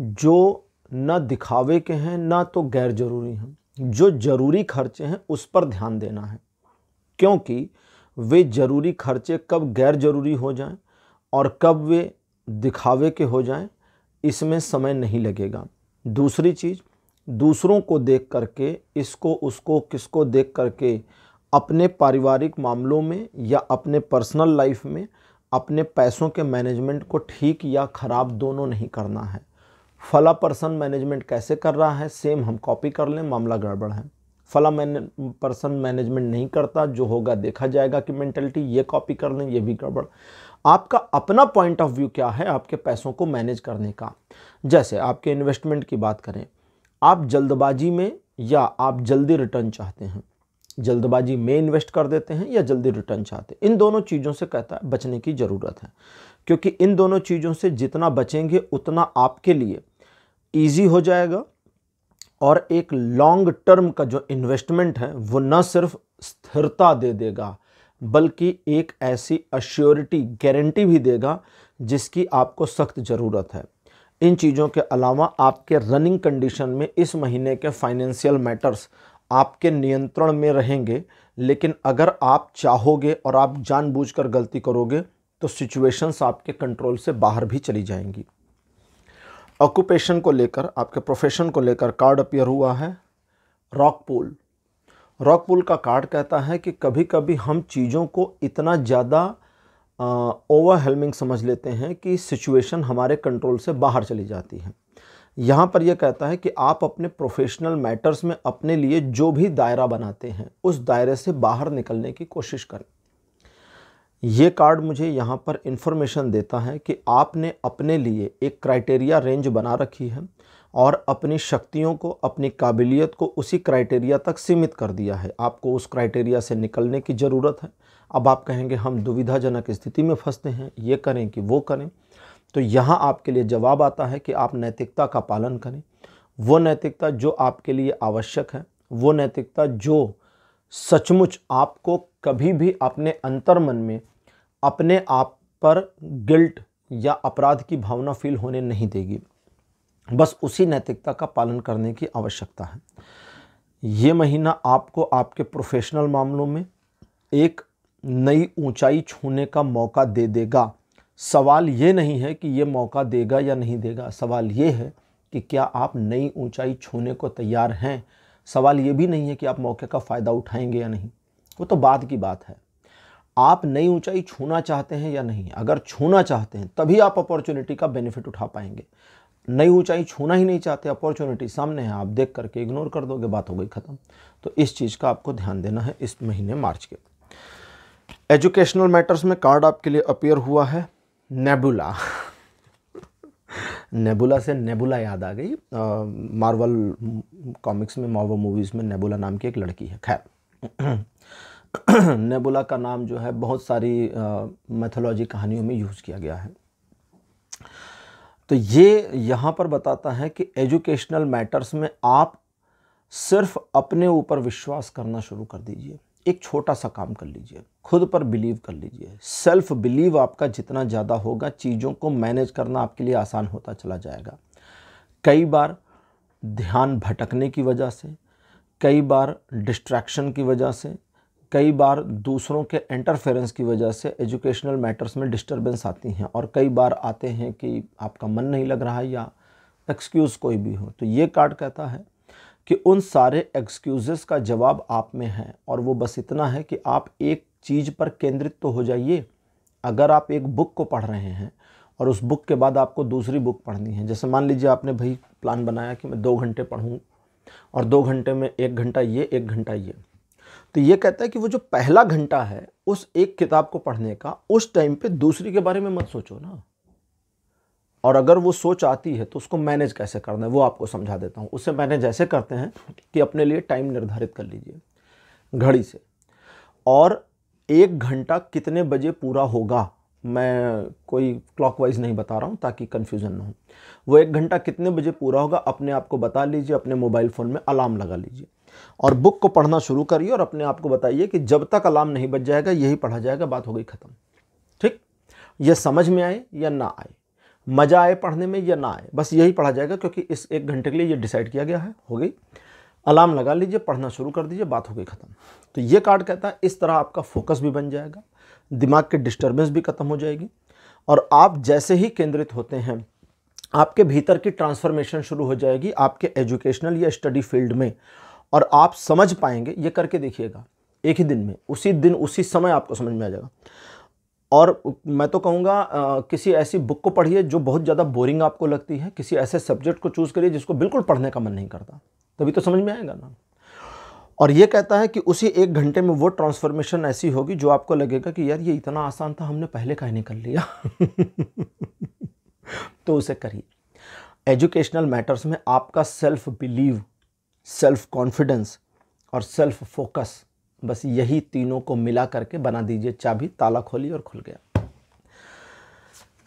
जो ना दिखावे के हैं ना तो गैर ज़रूरी हैं। जो ज़रूरी खर्चे हैं उस पर ध्यान देना है, क्योंकि वे ज़रूरी खर्चे कब गैर ज़रूरी हो जाएं और कब वे दिखावे के हो जाएं, इसमें समय नहीं लगेगा। दूसरी चीज़, दूसरों को देख करके, इसको उसको किसको देख करके अपने पारिवारिक मामलों में या अपने पर्सनल लाइफ में अपने पैसों के मैनेजमेंट को ठीक या ख़राब दोनों नहीं करना है। फला पर्सन मैनेजमेंट कैसे कर रहा है सेम हम कॉपी कर लें, मामला गड़बड़ है। फला मैन पर्सन मैनेजमेंट नहीं करता, जो होगा देखा जाएगा कि मेंटलिटी ये कॉपी कर लें, ये भी गड़बड़। आपका अपना पॉइंट ऑफ व्यू क्या है आपके पैसों को मैनेज करने का। जैसे आपके इन्वेस्टमेंट की बात करें, आप जल्दबाजी में या आप जल्दी रिटर्न चाहते हैं, जल्दबाजी में इन्वेस्ट कर देते हैं या जल्दी रिटर्न चाहते हैं, इन दोनों चीज़ों से कहता है बचने की ज़रूरत है। क्योंकि इन दोनों चीज़ों से जितना बचेंगे उतना आपके लिए ईजी हो जाएगा और एक लॉन्ग टर्म का जो इन्वेस्टमेंट है वो न सिर्फ स्थिरता दे देगा बल्कि एक ऐसी अश्योरिटी गारंटी भी देगा जिसकी आपको सख्त ज़रूरत है। इन चीज़ों के अलावा आपके रनिंग कंडीशन में इस महीने के फाइनेंशियल मैटर्स आपके नियंत्रण में रहेंगे, लेकिन अगर आप चाहोगे और आप जानबूझकर गलती करोगे तो सिचुएशंस आपके कंट्रोल से बाहर भी चली जाएंगी। ऑक्यूपेशन को लेकर, आपके प्रोफेशन को लेकर कार्ड अपीयर हुआ है रॉक पूल। रॉक पूल का कार्ड कहता है कि कभी कभी हम चीज़ों को इतना ज़्यादा ओवरहेलमिंग समझ लेते हैं कि सिचुएशन हमारे कंट्रोल से बाहर चली जाती है। यहाँ पर यह कहता है कि आप अपने प्रोफेशनल मैटर्स में अपने लिए जो भी दायरा बनाते हैं उस दायरे से बाहर निकलने की कोशिश करें। ये कार्ड मुझे यहाँ पर इंफॉर्मेशन देता है कि आपने अपने लिए एक क्राइटेरिया रेंज बना रखी है और अपनी शक्तियों को, अपनी काबिलियत को उसी क्राइटेरिया तक सीमित कर दिया है। आपको उस क्राइटेरिया से निकलने की ज़रूरत है। अब आप कहेंगे हम दुविधाजनक स्थिति में फंसते हैं, ये करें कि वो करें, तो यहाँ आपके लिए जवाब आता है कि आप नैतिकता का पालन करें। वो नैतिकता जो आपके लिए आवश्यक है, वो नैतिकता जो सचमुच आपको कभी भी अपने अंतर्मन में अपने आप पर गिल्ट या अपराध की भावना फील होने नहीं देगी। बस उसी नैतिकता का पालन करने की आवश्यकता है। ये महीना आपको आपके प्रोफेशनल मामलों में एक नई ऊंचाई छूने का मौका दे देगा। सवाल ये नहीं है कि ये मौका देगा या नहीं देगा, सवाल ये है कि क्या आप नई ऊंचाई छूने को तैयार हैं। सवाल ये भी नहीं है कि आप मौके का फ़ायदा उठाएंगे या नहीं, वो तो बाद की बात है। आप नई ऊंचाई छूना चाहते हैं या नहीं, अगर छूना चाहते हैं तभी आप अपॉर्चुनिटी का बेनिफिट उठा पाएंगे। नई ऊंचाई छूना ही नहीं चाहते, अपॉर्चुनिटी सामने है, आप देख करके इग्नोर कर दोगे, बात हो गई ख़त्म। तो इस चीज़ का आपको ध्यान देना है इस महीने मार्च के। एजुकेशनल मैटर्स में कार्ड आपके लिए अपीयर हुआ है नेबुला। नेबुला से नेबुला याद आ गई, मार्वल कॉमिक्स में, मार्वल मूवीज़ में नेबुला नाम की एक लड़की है। खैर नेबुला का नाम जो है बहुत सारी मैथोलॉजी कहानियों में यूज़ किया गया है। तो ये यहाँ पर बताता है कि एजुकेशनल मैटर्स में आप सिर्फ अपने ऊपर विश्वास करना शुरू कर दीजिए। एक छोटा सा काम कर लीजिए, खुद पर बिलीव कर लीजिए। सेल्फ बिलीव आपका जितना ज़्यादा होगा, चीज़ों को मैनेज करना आपके लिए आसान होता चला जाएगा। कई बार ध्यान भटकने की वजह से, कई बार डिस्ट्रैक्शन की वजह से, कई बार दूसरों के इंटरफेरेंस की वजह से एजुकेशनल मैटर्स में डिस्टर्बेंस आती हैं और कई बार आते हैं कि आपका मन नहीं लग रहा है या एक्सक्यूज़ कोई भी हो। तो ये कार्ड कहता है कि उन सारे एक्सक्यूज़ेस का जवाब आप में है और वो बस इतना है कि आप एक चीज़ पर केंद्रित तो हो जाइए। अगर आप एक बुक को पढ़ रहे हैं और उस बुक के बाद आपको दूसरी बुक पढ़नी है, जैसे मान लीजिए आपने भाई प्लान बनाया कि मैं दो घंटे पढ़ूँ और दो घंटे में एक घंटा ये, एक घंटा ये, तो ये कहता है कि वो जो पहला घंटा है उस एक किताब को पढ़ने का, उस टाइम पे दूसरी के बारे में मत सोचो ना। और अगर वो सोच आती है तो उसको मैनेज कैसे करना है वो आपको समझा देता हूँ। उसे मैनेज ऐसे करते हैं कि अपने लिए टाइम निर्धारित कर लीजिए घड़ी से, और एक घंटा कितने बजे पूरा होगा, मैं कोई क्लॉकवाइज नहीं बता रहा हूँ ताकि कन्फ्यूज़न ना हो, वो एक घंटा कितने बजे पूरा होगा अपने आप को बता लीजिए। अपने मोबाइल फ़ोन में अलार्म लगा लीजिए और बुक को पढ़ना शुरू करिए और अपने आप को बताइए कि जब तक अलार्म नहीं बज जाएगा यही पढ़ा जाएगा, बात हो गई ख़त्म। ठीक, यह समझ में आए या ना आए, मज़ा आए पढ़ने में या ना आए, बस यही पढ़ा जाएगा क्योंकि इस एक घंटे के लिए ये डिसाइड किया गया है। हो गई, अलार्म लगा लीजिए, पढ़ना शुरू कर दीजिए, बात हो गई ख़त्म। तो ये कार्ड कहता है इस तरह आपका फोकस भी बन जाएगा, दिमाग के डिस्टर्बेंस भी खत्म हो जाएगी और आप जैसे ही केंद्रित होते हैं आपके भीतर की ट्रांसफॉर्मेशन शुरू हो जाएगी आपके एजुकेशनल या स्टडी फील्ड में, और आप समझ पाएंगे। ये करके देखिएगा एक ही दिन में, उसी दिन उसी समय आपको समझ में आ जाएगा। और मैं तो कहूँगा किसी ऐसी बुक को पढ़िए जो बहुत ज़्यादा बोरिंग आपको लगती है, किसी ऐसे सब्जेक्ट को चूज़ करिए जिसको बिल्कुल पढ़ने का मन नहीं करता, तभी तो समझ में आएगा ना। और ये कहता है कि उसी एक घंटे में वो ट्रांसफॉर्मेशन ऐसी होगी जो आपको लगेगा कि यार ये इतना आसान था, हमने पहले काहे नहीं कर लिया। तो उसे करिए। एजुकेशनल मैटर्स में आपका सेल्फ बिलीव, सेल्फ कॉन्फिडेंस और सेल्फ फोकस, बस यही तीनों को मिला करके बना दीजिए चाबी, ताला खोलिए और खुल गया।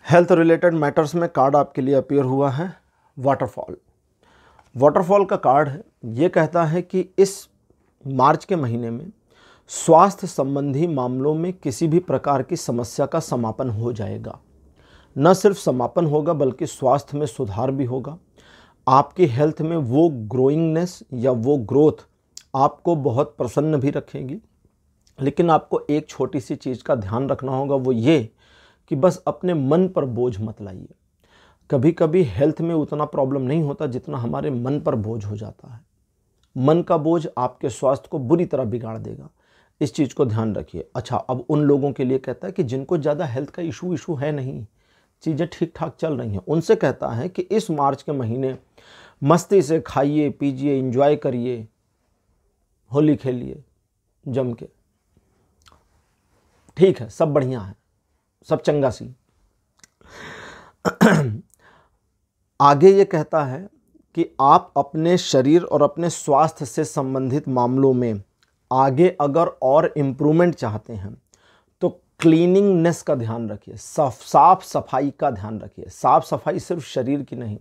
हेल्थ रिलेटेड मैटर्स में कार्ड आपके लिए अपीयर हुआ है वाटरफॉल। वाटरफॉल का कार्ड है, ये कहता है कि इस मार्च के महीने में स्वास्थ्य संबंधी मामलों में किसी भी प्रकार की समस्या का समापन हो जाएगा। न सिर्फ समापन होगा बल्कि स्वास्थ्य में सुधार भी होगा। आपकी हेल्थ में वो ग्रोइंगनेस या वो ग्रोथ आपको बहुत प्रसन्न भी रखेगी, लेकिन आपको एक छोटी सी चीज़ का ध्यान रखना होगा, वो ये कि बस अपने मन पर बोझ मत लाइए। कभी कभी हेल्थ में उतना प्रॉब्लम नहीं होता जितना हमारे मन पर बोझ हो जाता है। मन का बोझ आपके स्वास्थ्य को बुरी तरह बिगाड़ देगा, इस चीज़ को ध्यान रखिए। अच्छा, अब उन लोगों के लिए कहता है कि जिनको ज़्यादा हेल्थ का इशू इशू है नहीं, चीज़ें ठीक ठाक चल रही हैं, उनसे कहता है कि इस मार्च के महीने मस्ती से खाइए पीजिए, एंजॉय करिए, होली खेलिए जम के। ठीक है, सब बढ़िया है, सब चंगा सी। आगे ये कहता है कि आप अपने शरीर और अपने स्वास्थ्य से संबंधित मामलों में आगे अगर और इम्प्रूवमेंट चाहते हैं तो क्लीनिंगनेस का ध्यान रखिए, साफ साफ सफाई का ध्यान रखिए। साफ सफाई सिर्फ शरीर की नहीं,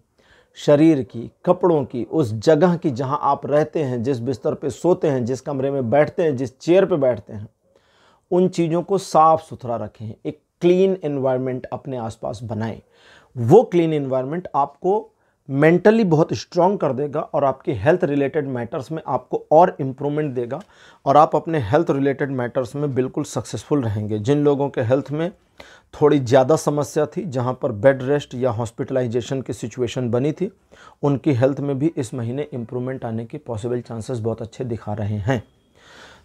शरीर की, कपड़ों की, उस जगह की जहां आप रहते हैं, जिस बिस्तर पे सोते हैं, जिस कमरे में बैठते हैं, जिस चेयर पे बैठते हैं, उन चीज़ों को साफ सुथरा रखें। एक क्लीन एनवायरनमेंट अपने आसपास बनाएं। वो क्लीन एनवायरनमेंट आपको मेंटली बहुत स्ट्रांग कर देगा और आपके हेल्थ रिलेटेड मैटर्स में आपको और इम्प्रूवमेंट देगा और आप अपने हेल्थ रिलेटेड मैटर्स में बिल्कुल सक्सेसफुल रहेंगे। जिन लोगों के हेल्थ में थोड़ी ज़्यादा समस्या थी, जहां पर बेड रेस्ट या हॉस्पिटलाइजेशन की सिचुएशन बनी थी, उनकी हेल्थ में भी इस महीने इम्प्रूवमेंट आने के पॉसिबल चांसेस बहुत अच्छे दिखा रहे हैं।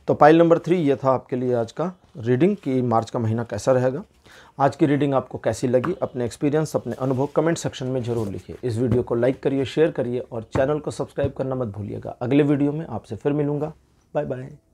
तो पाइल नंबर थ्री ये था आपके लिए आज का रीडिंग कि मार्च का महीना कैसा रहेगा। आज की रीडिंग आपको कैसी लगी, अपने एक्सपीरियंस, अपने अनुभव कमेंट सेक्शन में ज़रूर लिखिए। इस वीडियो को लाइक करिए, शेयर करिए और चैनल को सब्सक्राइब करना मत भूलिएगा। अगले वीडियो में आपसे फिर मिलूंगा। Bye bye.